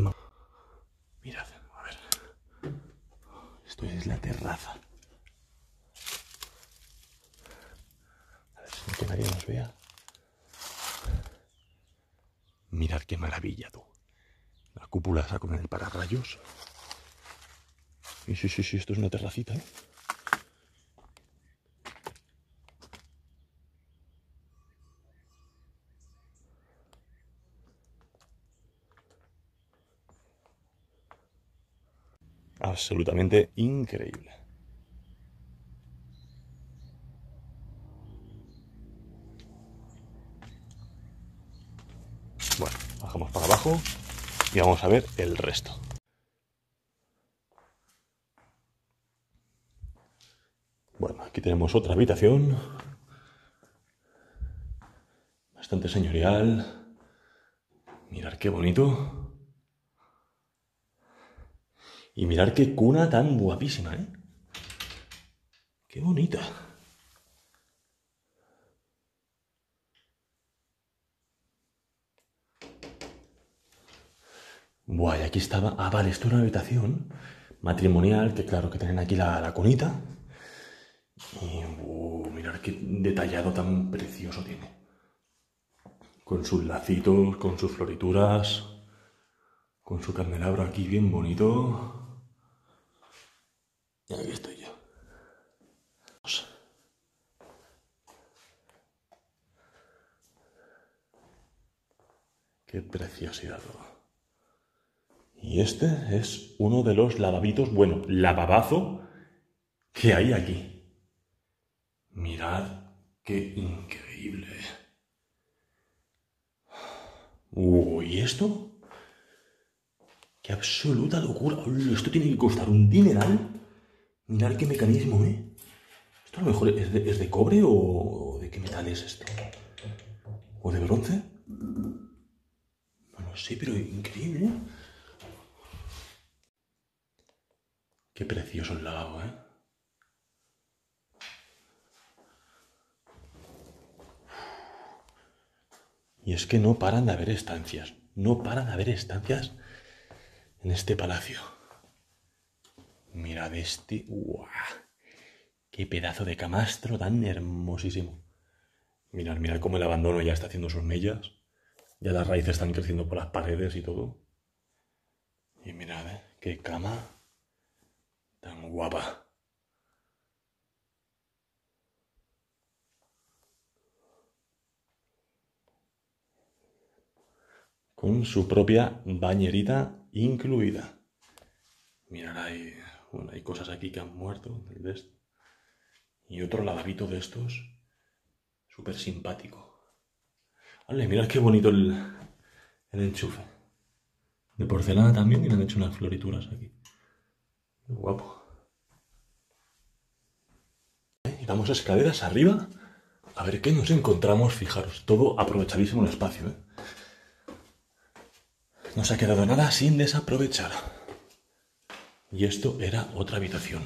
Mirad, a ver. Esto es la terraza. A ver si nadie nos vea. Mirad qué maravilla, tú. La cúpula está con el pararrayos. Y sí, esto es una terracita, ¿eh? Absolutamente increíble. Bueno, bajamos para abajo y vamos a ver el resto. Bueno, aquí tenemos otra habitación. Bastante señorial. Mirad qué bonito. Y mirad qué cuna tan guapísima, ¿eh? ¡Qué bonita! Buah, y aquí estaba... Ah, vale, esto era una habitación matrimonial, que claro, que tienen aquí la cunita. Y mirad qué detallado tan precioso tiene. Con sus lacitos, con sus florituras, con su candelabro aquí bien bonito... Y aquí estoy yo. Qué preciosidad todo. Y este es uno de los lavabitos, bueno, lavabazo que hay aquí. Mirad qué increíble. ¿Y esto? Qué absoluta locura. Esto tiene que costar un dineral. Mirad qué mecanismo, ¿eh? Esto a lo mejor es de cobre o de qué metal es esto. ¿O de bronce? No lo sé, pero increíble. Qué precioso el lavabo, ¿eh? Y es que no paran de haber estancias. No paran de haber estancias en este palacio. Mirad este... ¡Uah! ¡Qué pedazo de camastro tan hermosísimo! Mirad cómo el abandono ya está haciendo sus mellas. Ya las raíces están creciendo por las paredes y todo. Y mirad, ¿eh? ¡Qué cama tan guapa! con su propia bañerita incluida. Mirad, hay, bueno, hay cosas aquí que han muerto de esto. Y otro lavabito de estos, súper simpático. Vale, mirad qué bonito el enchufe. De porcelana también, y le han hecho unas florituras aquí. Guapo. Y damos escaleras arriba. A ver qué nos encontramos, fijaros. Todo aprovechadísimo el espacio, ¿eh? No se ha quedado nada sin desaprovechar. Y esto era otra habitación.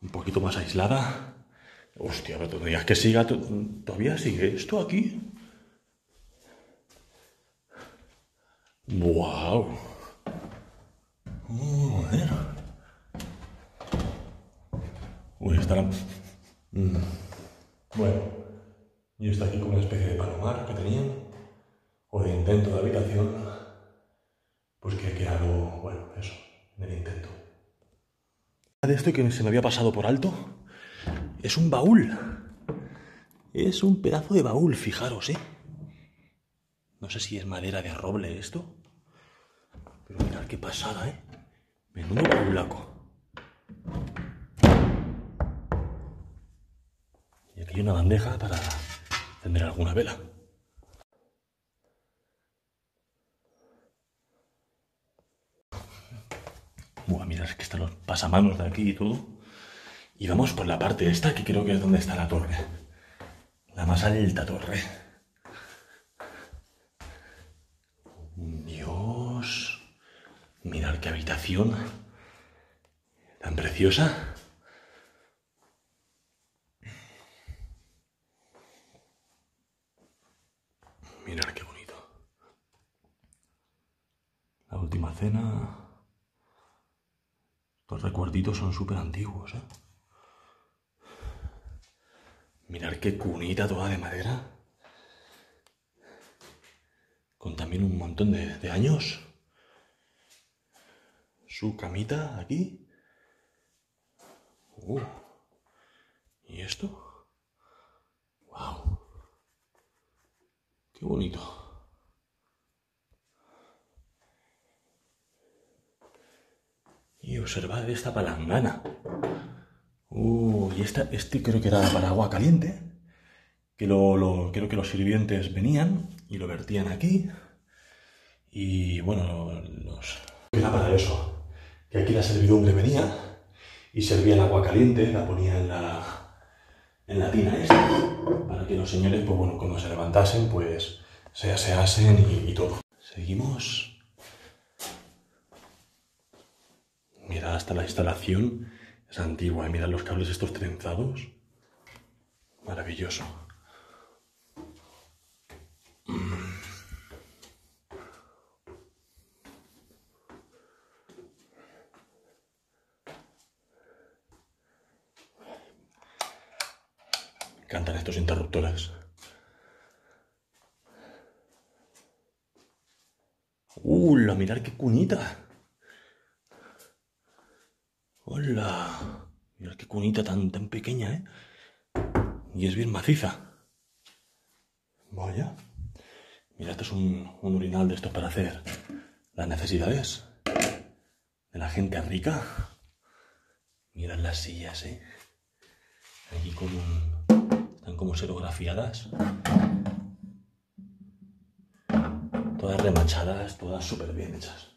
Un poquito más aislada. Hostia, pero tendrías que siga... ¿Todavía sigue esto aquí? ¡Wow! ¡Joder! Uy, estará... Bueno, yo estoy aquí con una especie de palomar que tenían, o de intento de habitación, pues que ha quedado, bueno, eso, en el intento. De esto que se me había pasado por alto, es un baúl. Es un pedazo de baúl, fijaros, ¿eh? No sé si es madera de roble esto, pero mirad qué pasada, ¿eh? Menudo baúlaco. Y aquí hay una bandeja para tender alguna vela. Buah, mirad, es que están los pasamanos de aquí y todo. Y vamos por la parte esta, que creo que es donde está la torre. La más alta torre. Dios. Mirad qué habitación tan preciosa. Mirad qué bonito. La última cena. Los recuerditos son súper antiguos, ¿eh? Mirad qué cunita toda de madera. Con también un montón de años. Su camita aquí. ¿Y esto? ¡Wow! ¡Qué bonito! Y observad esta palangana. Y este creo que era para agua caliente. Que creo que los sirvientes venían y lo vertían aquí. Y bueno, era para eso. Que aquí la servidumbre venía y servía el agua caliente, la ponía en la tina esta. Para que los señores, pues bueno, cuando se levantasen, pues se aseasen y todo. Seguimos. Mirad, hasta la instalación es antigua. Mirad los cables estos trenzados. Maravilloso. Me encantan estos interruptores. ¡Hola! Mirad qué cunita. ¡Hola! Mirad qué cunita tan pequeña, ¿eh? Y es bien maciza. Vaya. Mira, esto es un urinal de estos para hacer las necesidades de la gente rica. Mirad las sillas, ¿eh? Aquí están como serigrafiadas. Todas remachadas, todas súper bien hechas.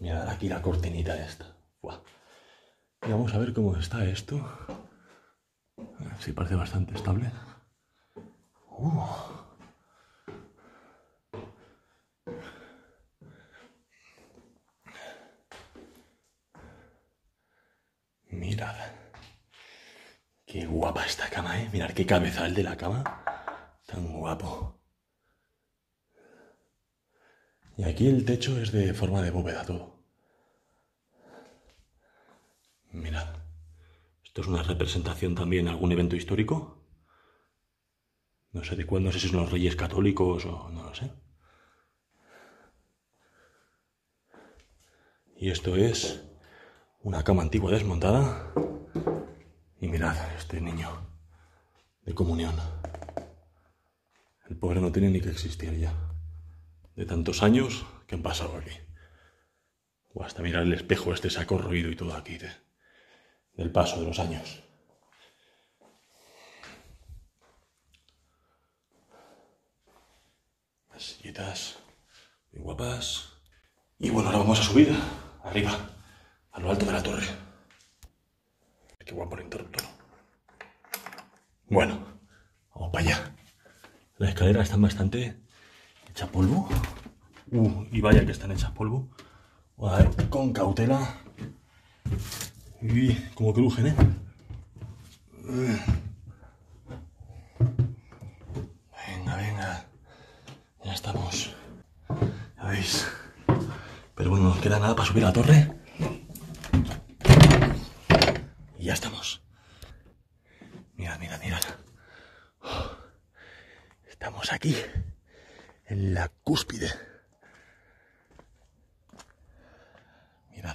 Mirad aquí la cortinita esta. Buah. Y vamos a ver cómo está esto. Sí, parece bastante estable. Mirad. Qué guapa esta cama, ¿eh? Mirad qué cabezal de la cama. Tan guapo. Y aquí el techo es de forma de bóveda todo. Mirad. Esto es una representación también de algún evento histórico. No sé de cuándo, no sé si son los Reyes Católicos o no lo sé. Y esto es una cama antigua desmontada. Y mirad, este niño de comunión. El pobre no tiene ni que existir ya, de tantos años que han pasado aquí. O hasta mirar el espejo este se ha corroído y todo aquí, del paso de los años. Las sillitas muy guapas. Y bueno, ahora vamos a subir arriba, a lo alto de la torre. Qué guapo el interruptor. Bueno, vamos para allá. Las escaleras están bastante hechas polvo. Y vaya que están hechas polvo. Voy a ver con cautela. Y como crujen, Venga, venga. Ya estamos. Ya veis. Pero bueno, no nos queda nada para subir a la torre. Y ya estamos. Mirad, mirad, mirad. Estamos aquí, en la cúspide. Mirad.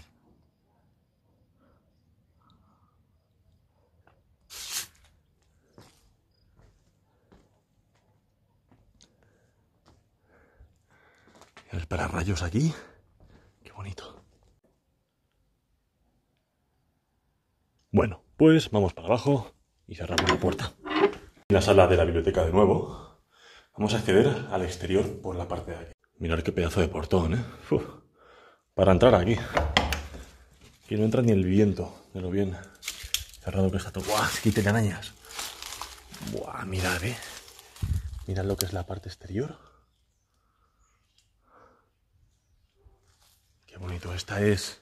El pararrayos aquí. Qué bonito. Bueno, pues vamos para abajo y cerramos la puerta. En la sala de la biblioteca de nuevo. Vamos a acceder al exterior por la parte de aquí. Mirad qué pedazo de portón, ¿eh? Uf. Para entrar aquí. Aquí no entra ni el viento, de lo bien cerrado que está todo. ¡Buah! Aquí te arañas. ¡Buah! Mirad, ¿eh? Mirad lo que es la parte exterior. Qué bonito. Esta es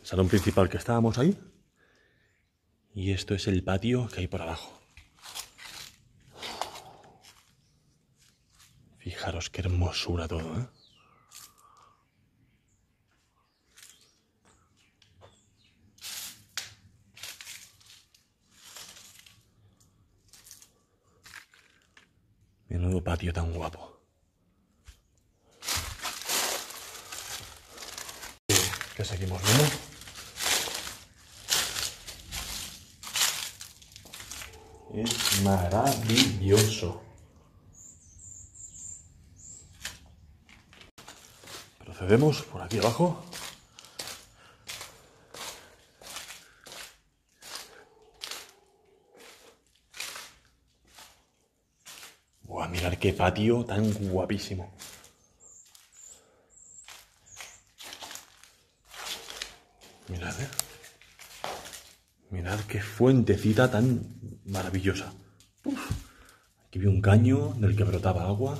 el salón principal que estábamos ahí. Y esto es el patio que hay por abajo. Fijaros qué hermosura todo, ¿eh? Menudo patio tan guapo. ¿Qué seguimos viendo? Es maravilloso. Procedemos por aquí abajo. Buah, mirad qué patio tan guapísimo. Mirad, ¿eh? Mirad qué fuentecita tan maravillosa. Uf. Aquí vi un caño del que brotaba agua.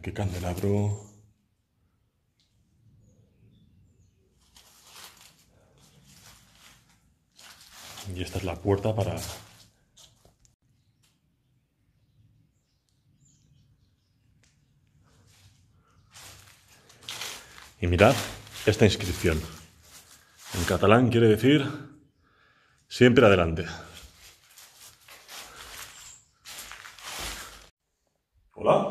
Qué candelabro. Y esta es la puerta para... Y mirad esta inscripción. En catalán quiere decir siempre adelante. Hola.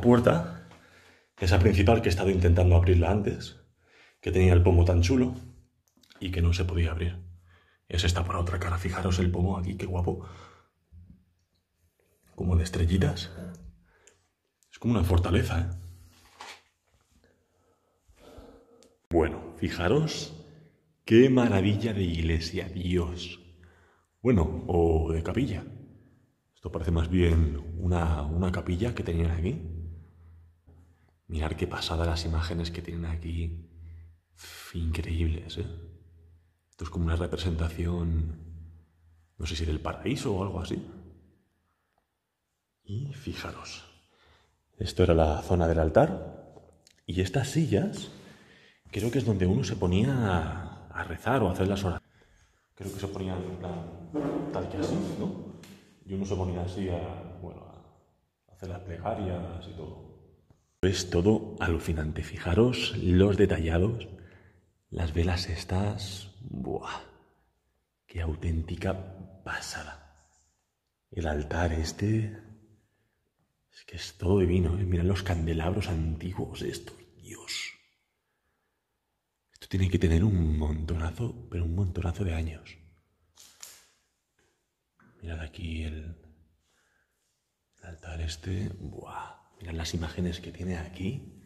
Puerta, esa principal que he estado intentando abrirla antes, que tenía el pomo tan chulo y que no se podía abrir. Es esta por otra cara. Fijaros el pomo aquí, qué guapo. Como de estrellitas. Es como una fortaleza, ¿eh? Bueno, fijaros qué maravilla de iglesia, Dios. Bueno, o de capilla. Esto parece más bien una capilla que tenían aquí. Mirad qué pasada las imágenes que tienen aquí. Increíbles, ¿eh? Esto es como una representación, no sé si del paraíso o algo así. Y fijaros. Esto era la zona del altar. Y estas sillas, creo que es donde uno se ponía a rezar o a hacer las oraciones. Creo que se ponía en plan tal que así, ¿no? Y uno se ponía así a hacer las plegarias y todo. Es todo alucinante. Fijaros los detallados, las velas estas. ¡Buah! ¡Qué auténtica pasada! El altar este... Es que es todo divino, ¿eh? Mirad los candelabros antiguos estos. ellos. Esto tiene que tener un montonazo, pero un montonazo de años. Mirad aquí el altar este. ¡Buah! Mirad las imágenes que tiene aquí.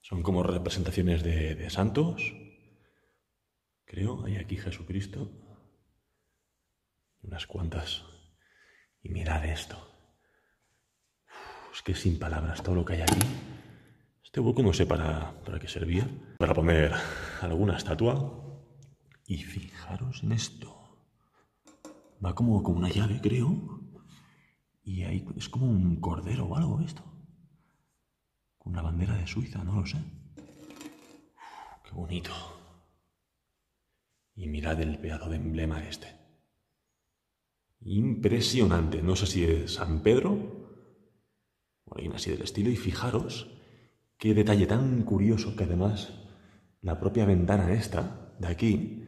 Son como representaciones de santos. Creo, hay aquí Jesucristo. Unas cuantas. Y mirad esto. Uf, es que sin palabras todo lo que hay aquí. Este hueco no sé para qué servía. Para poner alguna estatua. Y fijaros en esto. Va como con una llave, creo. Y ahí es como un cordero o algo esto. Con una bandera de Suiza, no lo sé. Qué bonito. Y mirad el pedazo de emblema este. Impresionante. No sé si es San Pedro o alguien así del estilo. Y fijaros qué detalle tan curioso, que además la propia ventana esta de aquí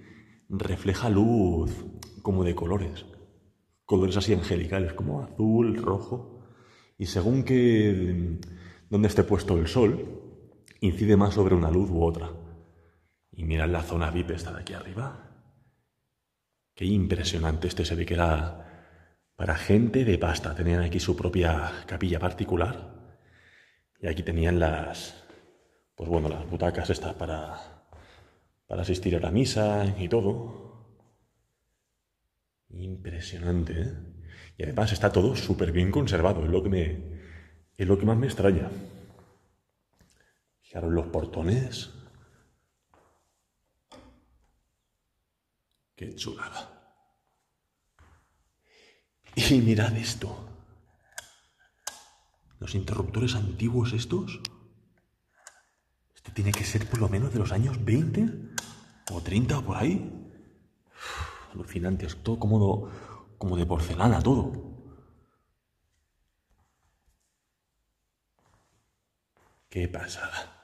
refleja luz como de colores. Colores así angelicales, como azul, rojo. Y según que donde esté puesto el sol, incide más sobre una luz u otra. Y mirad la zona VIP esta de aquí arriba. Qué impresionante. Este se ve que era para gente de pasta. Tenían aquí su propia capilla particular. Y aquí tenían pues bueno, las butacas estas para asistir a la misa y todo. Impresionante, ¿eh? Y además está todo súper bien conservado. Es lo que más me extraña. Fijaros los portones. ¡Qué chulada! Y mirad esto. Los interruptores antiguos estos. Este tiene que ser por lo menos de los años 20 o 30 o por ahí. Uf, alucinante. Es todo como de porcelana, todo. ¡Qué pasada!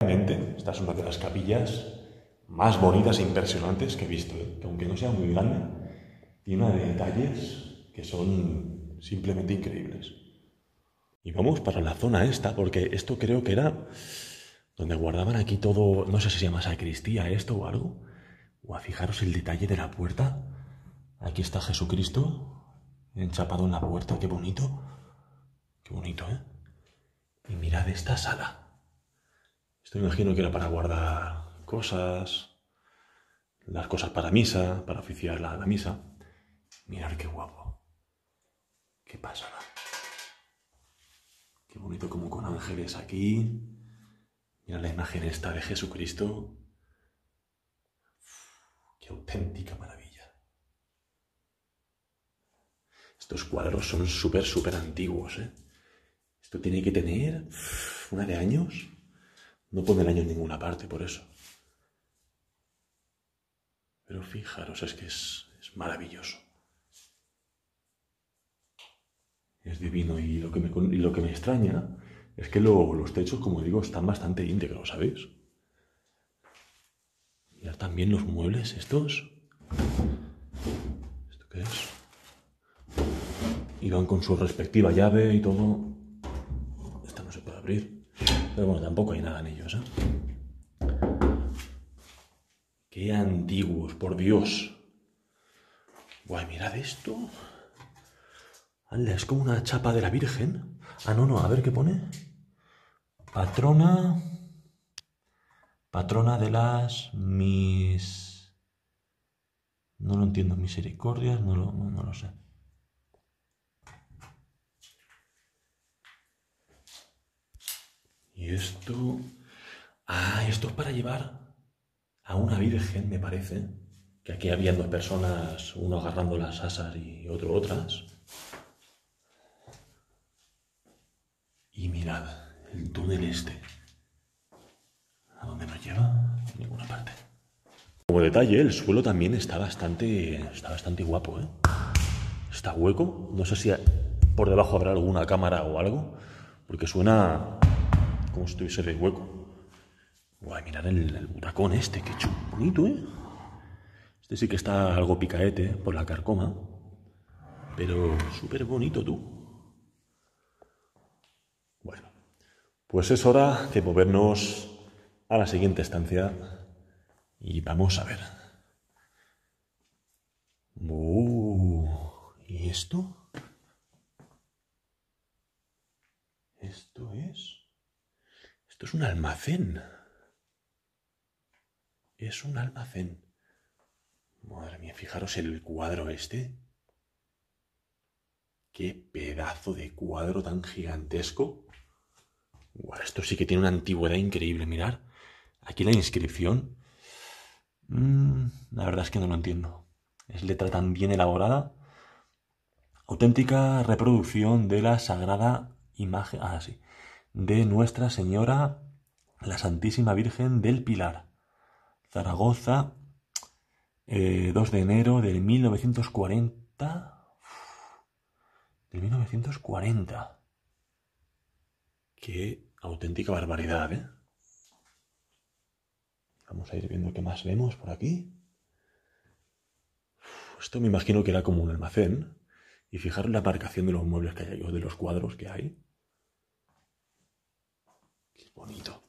Realmente, esta es una de las capillas más bonitas e impresionantes que he visto, ¿eh? Que aunque no sea muy grande, tiene una de detalles que son simplemente increíbles. Y vamos para la zona esta, porque esto creo que era donde guardaban aquí todo. No sé si se llama sacristía esto o algo. O a fijaros el detalle de la puerta. Aquí está Jesucristo enchapado en la puerta. ¡Qué bonito! ¡Qué bonito, eh! Y mirad esta sala. Esto me imagino que era para guardar cosas, las cosas para misa, para oficiar la misa. Mirad qué guapo. Qué pasada. Qué bonito, como con ángeles aquí. Mirad la imagen esta de Jesucristo. Qué auténtica maravilla. Estos cuadros son súper antiguos, ¿eh? Esto tiene que tener una de años. No pone el año en ninguna parte, por eso. Pero fijaros, es que es maravilloso. Es divino. Y lo que me extraña es que los techos, como digo, están bastante íntegros, ¿sabéis? Mirad también los muebles estos. ¿Esto qué es? Y van con su respectiva llave y todo. No se puede abrir, pero bueno, tampoco hay nada en ellos, ¿eh? ¡Qué antiguos, por Dios! Guay, mirad esto. Anda, es como una chapa de la Virgen. Ah, no, a ver qué pone. Patrona de las mis... No lo entiendo, misericordias, no lo sé. Y esto... Ah, esto es para llevar a una virgen, me parece. Que aquí habían dos personas, uno agarrando las asas y otro otras. Y mirad, el túnel este. ¿A dónde nos lleva? A ninguna parte. Como detalle, el suelo también está bastante guapo, ¿eh? Está hueco. No sé si por debajo habrá alguna cámara o algo. Porque suena... como si estuviese de hueco. Guay, mirad el butacón este, qué chulo, bonito, ¿eh? Este sí que está algo picaete por la carcoma, pero súper bonito, tú. Bueno, Pues es hora de movernos a la siguiente estancia y vamos a ver. ¿Y esto? Esto es un almacén. Es un almacén. Madre mía, fijaros el cuadro este. ¡Qué pedazo de cuadro tan gigantesco! Wow, esto sí que tiene una antigüedad increíble. Mirad, aquí la inscripción. La verdad es que no lo entiendo. Es letra tan bien elaborada. Auténtica reproducción de la sagrada imagen de Nuestra Señora, la Santísima Virgen del Pilar. Zaragoza, 2 de enero de 1940... De 1940. Qué auténtica barbaridad, ¿eh? Vamos a ir viendo qué más vemos por aquí. Esto me imagino que era como un almacén. Y fijaros la marcación de los muebles que hay, o de los cuadros que hay. Qué bonito.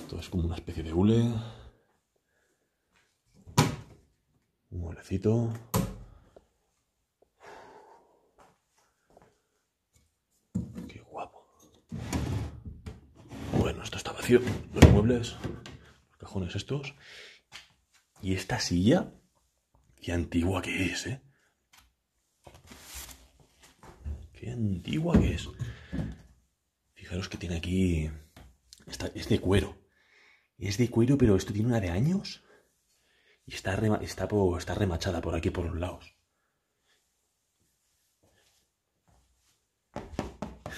Esto es como una especie de hule. Un mueblecito. Bueno, esto está vacío, los muebles, los cajones estos. Y esta silla, qué antigua que es, ¿eh? Qué antigua que es. Fijaros que tiene aquí... es de cuero. Es de cuero, pero esto tiene una de años. Y está remachada por aquí, por los lados.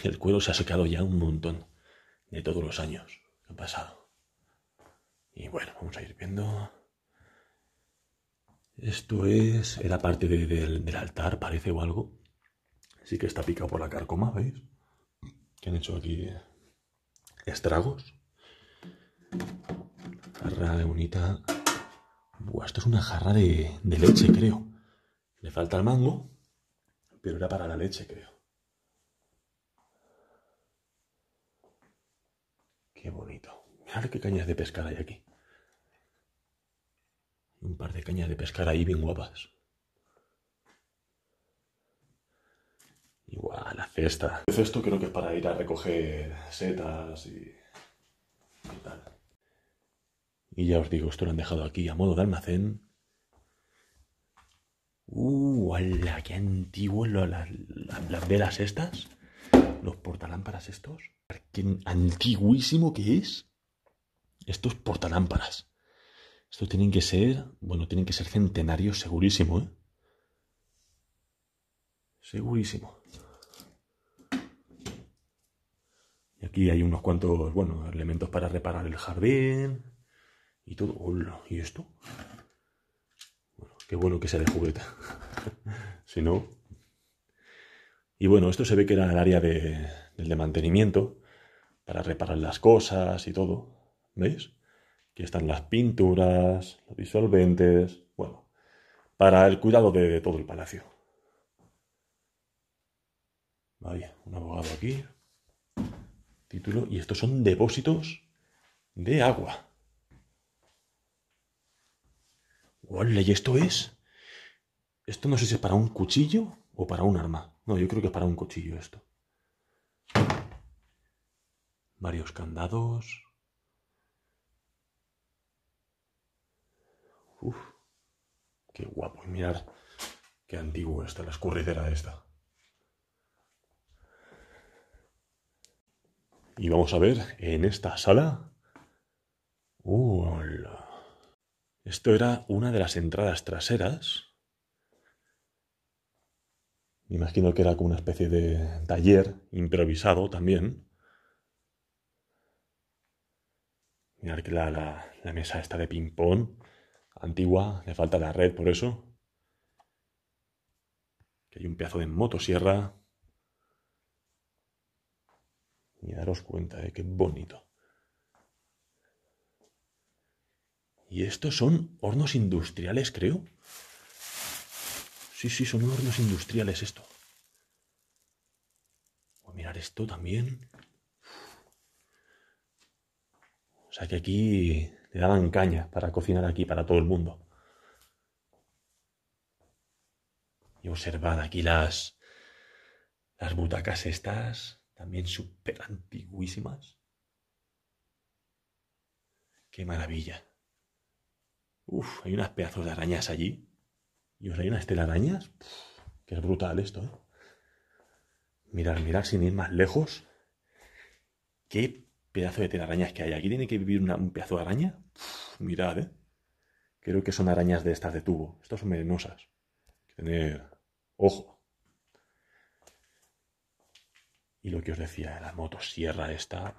El cuero se ha secado ya un montón. De todos los años que han pasado. Y bueno, vamos a ir viendo. Esto es... Era parte del altar, parece, o algo. Sí que está picado por la carcoma, ¿veis? Que han hecho aquí estragos. Jarra bonita. Buah, esto es una jarra de leche, creo. Le falta el mango, pero era para la leche, creo. Qué bonito. Mirad qué cañas de pescar hay aquí. Un par de cañas de pescar ahí bien guapas. Igual, la cesta. El cesto creo que es para ir a recoger setas y tal. Y ya os digo, esto lo han dejado aquí a modo de almacén. ¡Hala! ¡Qué antiguos las velas estas! Los portalámparas estos. Qué antiguísimo que es. Estos portalámparas. Estos tienen que ser... Bueno, tienen que ser centenarios, segurísimo, ¿eh? Segurísimo. Y aquí hay unos cuantos, bueno, elementos para reparar el jardín. Y todo. Hola, ¿y esto? Bueno, qué bueno que sea de jugueta. Si no... Y bueno, esto se ve que era el área del de mantenimiento, para reparar las cosas y todo. ¿Veis? Aquí están las pinturas, los disolventes... Bueno, para el cuidado de todo el palacio. Vaya, un abogado aquí. Título. Y estos son depósitos de agua. ¡Ole! ¿Y esto es? Esto no sé si es para un cuchillo o para un arma. No, yo creo que es para un cuchillo esto. Varios candados. Uf, qué guapo. Y mirad qué antiguo está la escurridera esta. Y vamos a ver en esta sala. Hola. Esto era una de las entradas traseras. Me imagino que era como una especie de taller improvisado también. Mirad que la mesa está de ping-pong. Antigua, le falta la red por eso. Que hay un pedazo de motosierra. Y daros cuenta de qué bonito. Y estos son hornos industriales, creo. Sí, son hornos industriales esto. eres tú también. O sea que aquí le daban caña para cocinar aquí, para todo el mundo. Y observad aquí las butacas estas, también súper antiguísimas. ¡Qué maravilla! Uf, hay unas pedazos de arañas allí. Y os hay unas telarañas. ¡Qué brutal esto! ¿Eh? Mirad, sin ir más lejos. ¡Qué pedazo de telarañas que hay! Aquí tiene que vivir un pedazo de araña. Uf, mirad, ¿eh? Creo que son arañas de estas de tubo. Estas son venenosas. Hay que tener ojo. Y lo que os decía, la motosierra esta.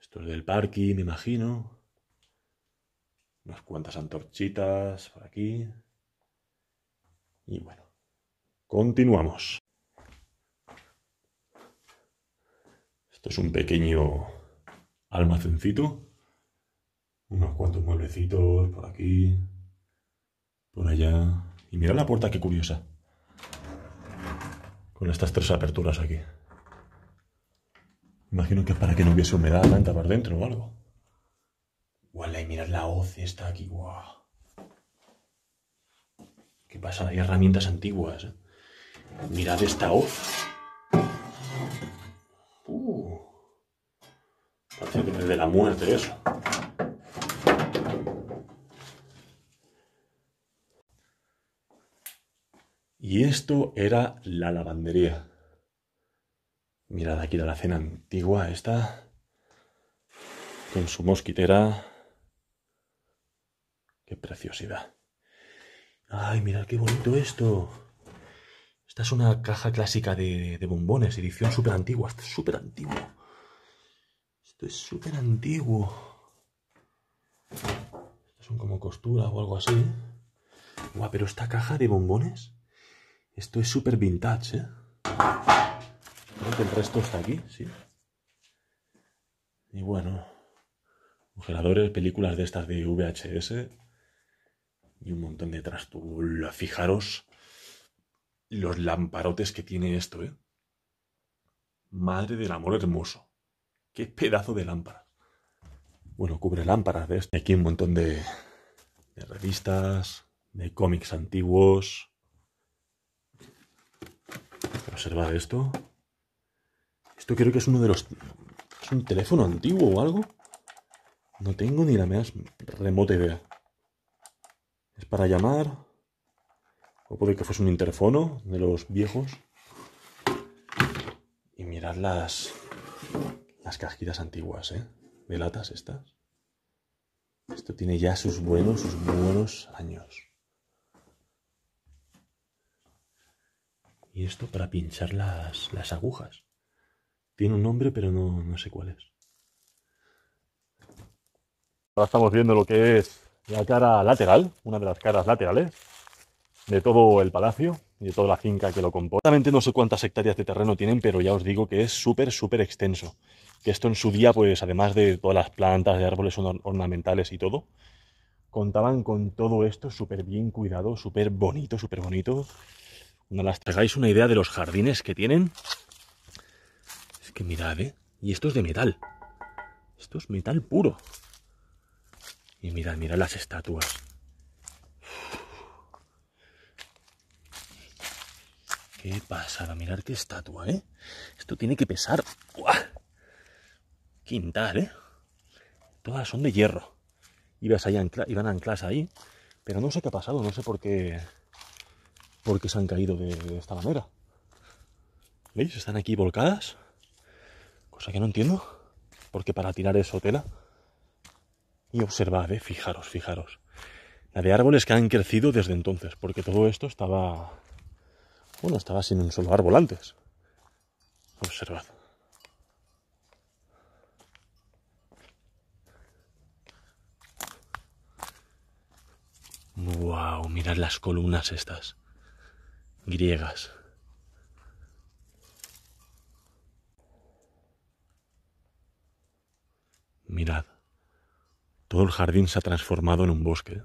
Esto es del parque, me imagino. Unas cuantas antorchitas por aquí. Y bueno, continuamos. Esto es un pequeño almacencito. Unos cuantos mueblecitos por aquí, por allá. Y mirad la puerta, qué curiosa. Con estas tres aperturas aquí. Imagino que es para que no hubiese humedad tanta por dentro o algo. Guala, y mirad la hoz esta aquí. Guau. ¿Qué pasa? Hay herramientas antiguas. ¿Eh? Mirad esta hoz. Parece que es de la muerte eso. Y esto era la lavandería. Mirad aquí la alacena antigua esta, con su mosquitera. ¡Qué preciosidad! ¡Ay, mirad qué bonito esto! Esta es una caja clásica de bombones, edición súper antigua. Esto es súper antiguo. Esto es súper antiguo. Estas son como costura o algo así. Guau, pero esta caja de bombones... Esto es súper vintage, ¿eh? Creo que el resto está aquí, sí. Y bueno, congeladores, películas de estas de VHS y un montón de trastulo. Fijaros los lamparotes que tiene esto, ¿eh? Madre del amor hermoso. ¡Qué pedazo de lámparas! Bueno, cubre lámparas de esto. Aquí un montón de revistas, de cómics antiguos... Observad esto. Esto creo que es uno de los... ¿Es un teléfono antiguo o algo? No tengo ni la más remota idea. Es para llamar. O puede que fuese un interfono de los viejos. Y mirad las cajitas antiguas, ¿eh? De latas estas. Esto tiene ya sus buenos años. Y esto para pinchar las agujas. Tiene un nombre, pero no sé cuál es. Ahora estamos viendo lo que es la cara lateral, una de las caras laterales de todo el palacio y de toda la finca que lo compone. Exactamente no sé cuántas hectáreas de terreno tienen, pero ya os digo que es súper extenso. Que esto en su día, pues además de todas las plantas, de árboles ornamentales y todo, contaban con todo esto súper bien cuidado, súper bonito. Cuando las traigáis una idea de los jardines que tienen. Es que mirad, ¿eh? Y esto es de metal. Esto es metal puro. Y mirad las estatuas. Qué pasada, mirad qué estatua, ¿eh? Esto tiene que pesar. ¡Uah! Quintal, ¿eh? Todas son de hierro. Iban anclas ahí. Pero no sé qué ha pasado, no sé por qué... Porque se han caído de esta manera. ¿Veis? Están aquí volcadas. Cosa que no entiendo. Porque para tirar eso tela. Y observad, ¿eh? Fijaros. La de árboles que han crecido desde entonces. Porque todo esto estaba... Bueno, estaba sin un solo árbol antes. Observad. ¡Wow! Mirad las columnas estas. Griegas. Mirad, todo el jardín se ha transformado en un bosque.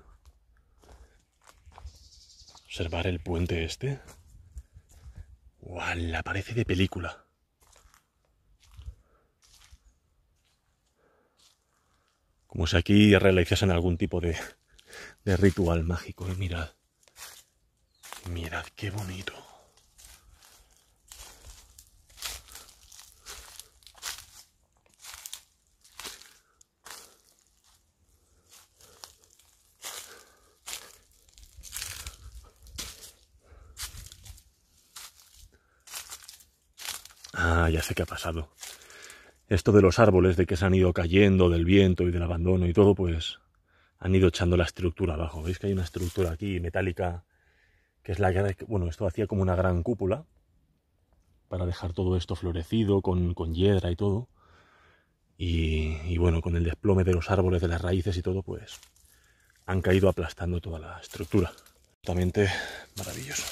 Observar el puente este. ¡Uala! Parece de película. Como si aquí realizasen algún tipo de ritual mágico. Y mirad. Mirad qué bonito. Ah, ya sé qué ha pasado. Esto de los árboles, de que se han ido cayendo, del viento y del abandono y todo, pues han ido echando la estructura abajo. ¿Veis que hay una estructura aquí metálica que es la que... Bueno, esto hacía como una gran cúpula para dejar todo esto florecido, con hiedra y todo. Y bueno, con el desplome de los árboles, de las raíces y todo, pues han caído aplastando toda la estructura. Totalmente maravilloso.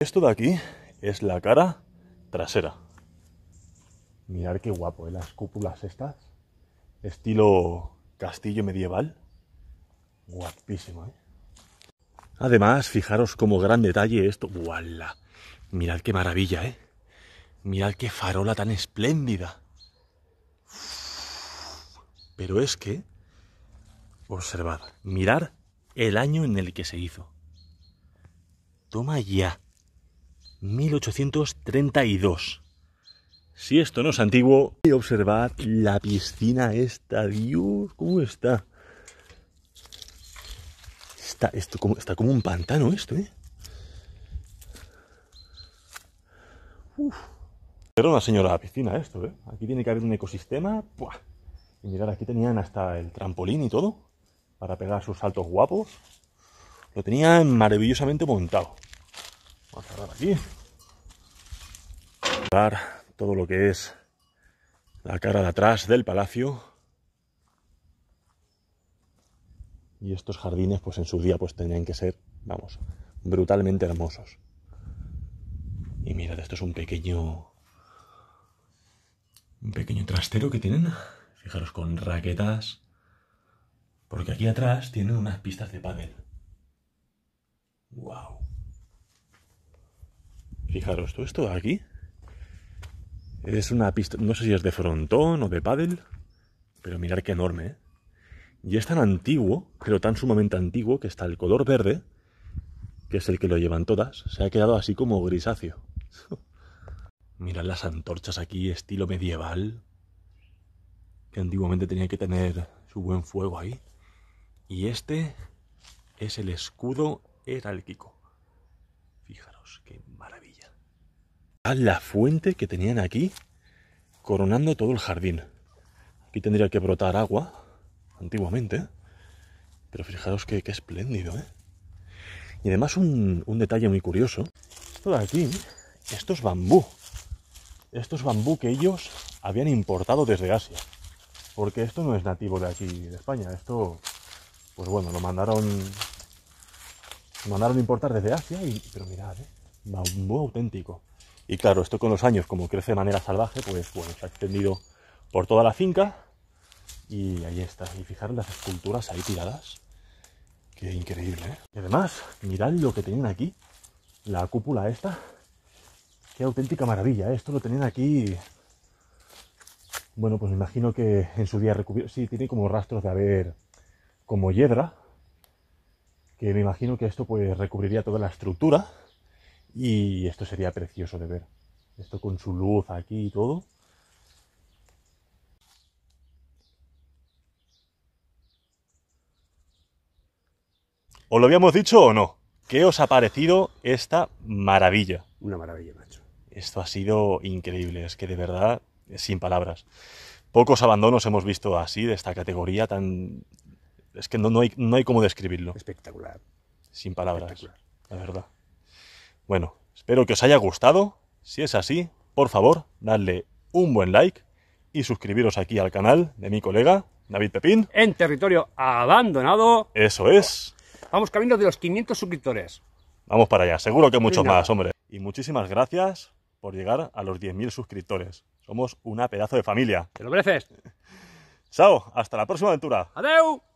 Esto de aquí es la cara trasera. Mirad qué guapo, ¿eh? Las cúpulas estas, estilo castillo medieval. Guapísimo, ¿eh? Además, fijaros como gran detalle esto. ¡Uala! Mirad qué maravilla, ¿eh? Mirad qué farola tan espléndida. Pero es que, observad, mirad el año en el que se hizo. Toma ya. 1832. Si esto no es antiguo... Y observad la piscina esta. Dios, ¿cómo está? Está como un pantano esto, ¿eh? Uf. Era una señora piscina esto, ¿eh? Aquí tiene que haber un ecosistema. ¡Puah! Y mirad, aquí tenían hasta el trampolín y todo, para pegar sus saltos guapos. Lo tenían maravillosamente montado. Vamos a cerrar aquí. Todo lo que es la cara de atrás del palacio. Y estos jardines, pues en su día, pues tenían que ser, vamos, brutalmente hermosos. Y mirad, esto es un pequeño trastero que tienen. Fijaros, con raquetas. Porque aquí atrás tienen unas pistas de pádel. ¡Wow! Fijaros, todo esto de aquí es una pista, no sé si es de frontón o de pádel, pero mirad qué enorme, ¿eh? Y es tan antiguo, pero tan sumamente antiguo, que está el color verde, que es el que lo llevan todas, se ha quedado así como grisáceo. Mirad las antorchas aquí, estilo medieval, que antiguamente tenía que tener su buen fuego ahí. Y este es el escudo heráldico. Fijaros qué maravilla. A la fuente que tenían aquí coronando todo el jardín. Aquí tendría que brotar agua antiguamente, ¿eh? Pero fijaros qué espléndido, ¿eh? Y además un detalle muy curioso. Esto de aquí, estos bambú. Estos bambú que ellos habían importado desde Asia. Porque esto no es nativo de aquí, de España. Esto, pues bueno, lo mandaron a importar desde Asia, pero mirad, ¿eh? Bambú auténtico. Y claro, esto con los años, como crece de manera salvaje, pues bueno, se ha extendido por toda la finca. Y ahí está. Y fijaros las esculturas ahí tiradas. Qué increíble, ¿eh? Y además, mirad lo que tienen aquí. La cúpula esta. Qué auténtica maravilla, ¿eh? Esto lo tenían aquí... Bueno, pues me imagino que en su día recubierto... Sí, tiene como rastros de haber... como hiedra. Que me imagino que esto pues recubriría toda la estructura y esto sería precioso de ver. Esto con su luz aquí y todo. ¿Os lo habíamos dicho o no? ¿Qué os ha parecido esta maravilla? Una maravilla, macho. Esto ha sido increíble, es que de verdad, sin palabras. Pocos abandonos hemos visto así, de esta categoría tan... Es que no hay cómo describirlo. Espectacular. Sin palabras. Espectacular. La verdad. Bueno, espero que os haya gustado. Si es así, por favor, dadle un buen like y suscribiros aquí al canal de mi colega, David Pepín. En Territorio Abandonado. Eso es. Vamos camino de los 500 suscriptores. Vamos para allá. Seguro que muchos más, hombre. Y muchísimas gracias por llegar a los 10.000 suscriptores. Somos una pedazo de familia. Te lo mereces. Chao, hasta la próxima aventura. Adeu.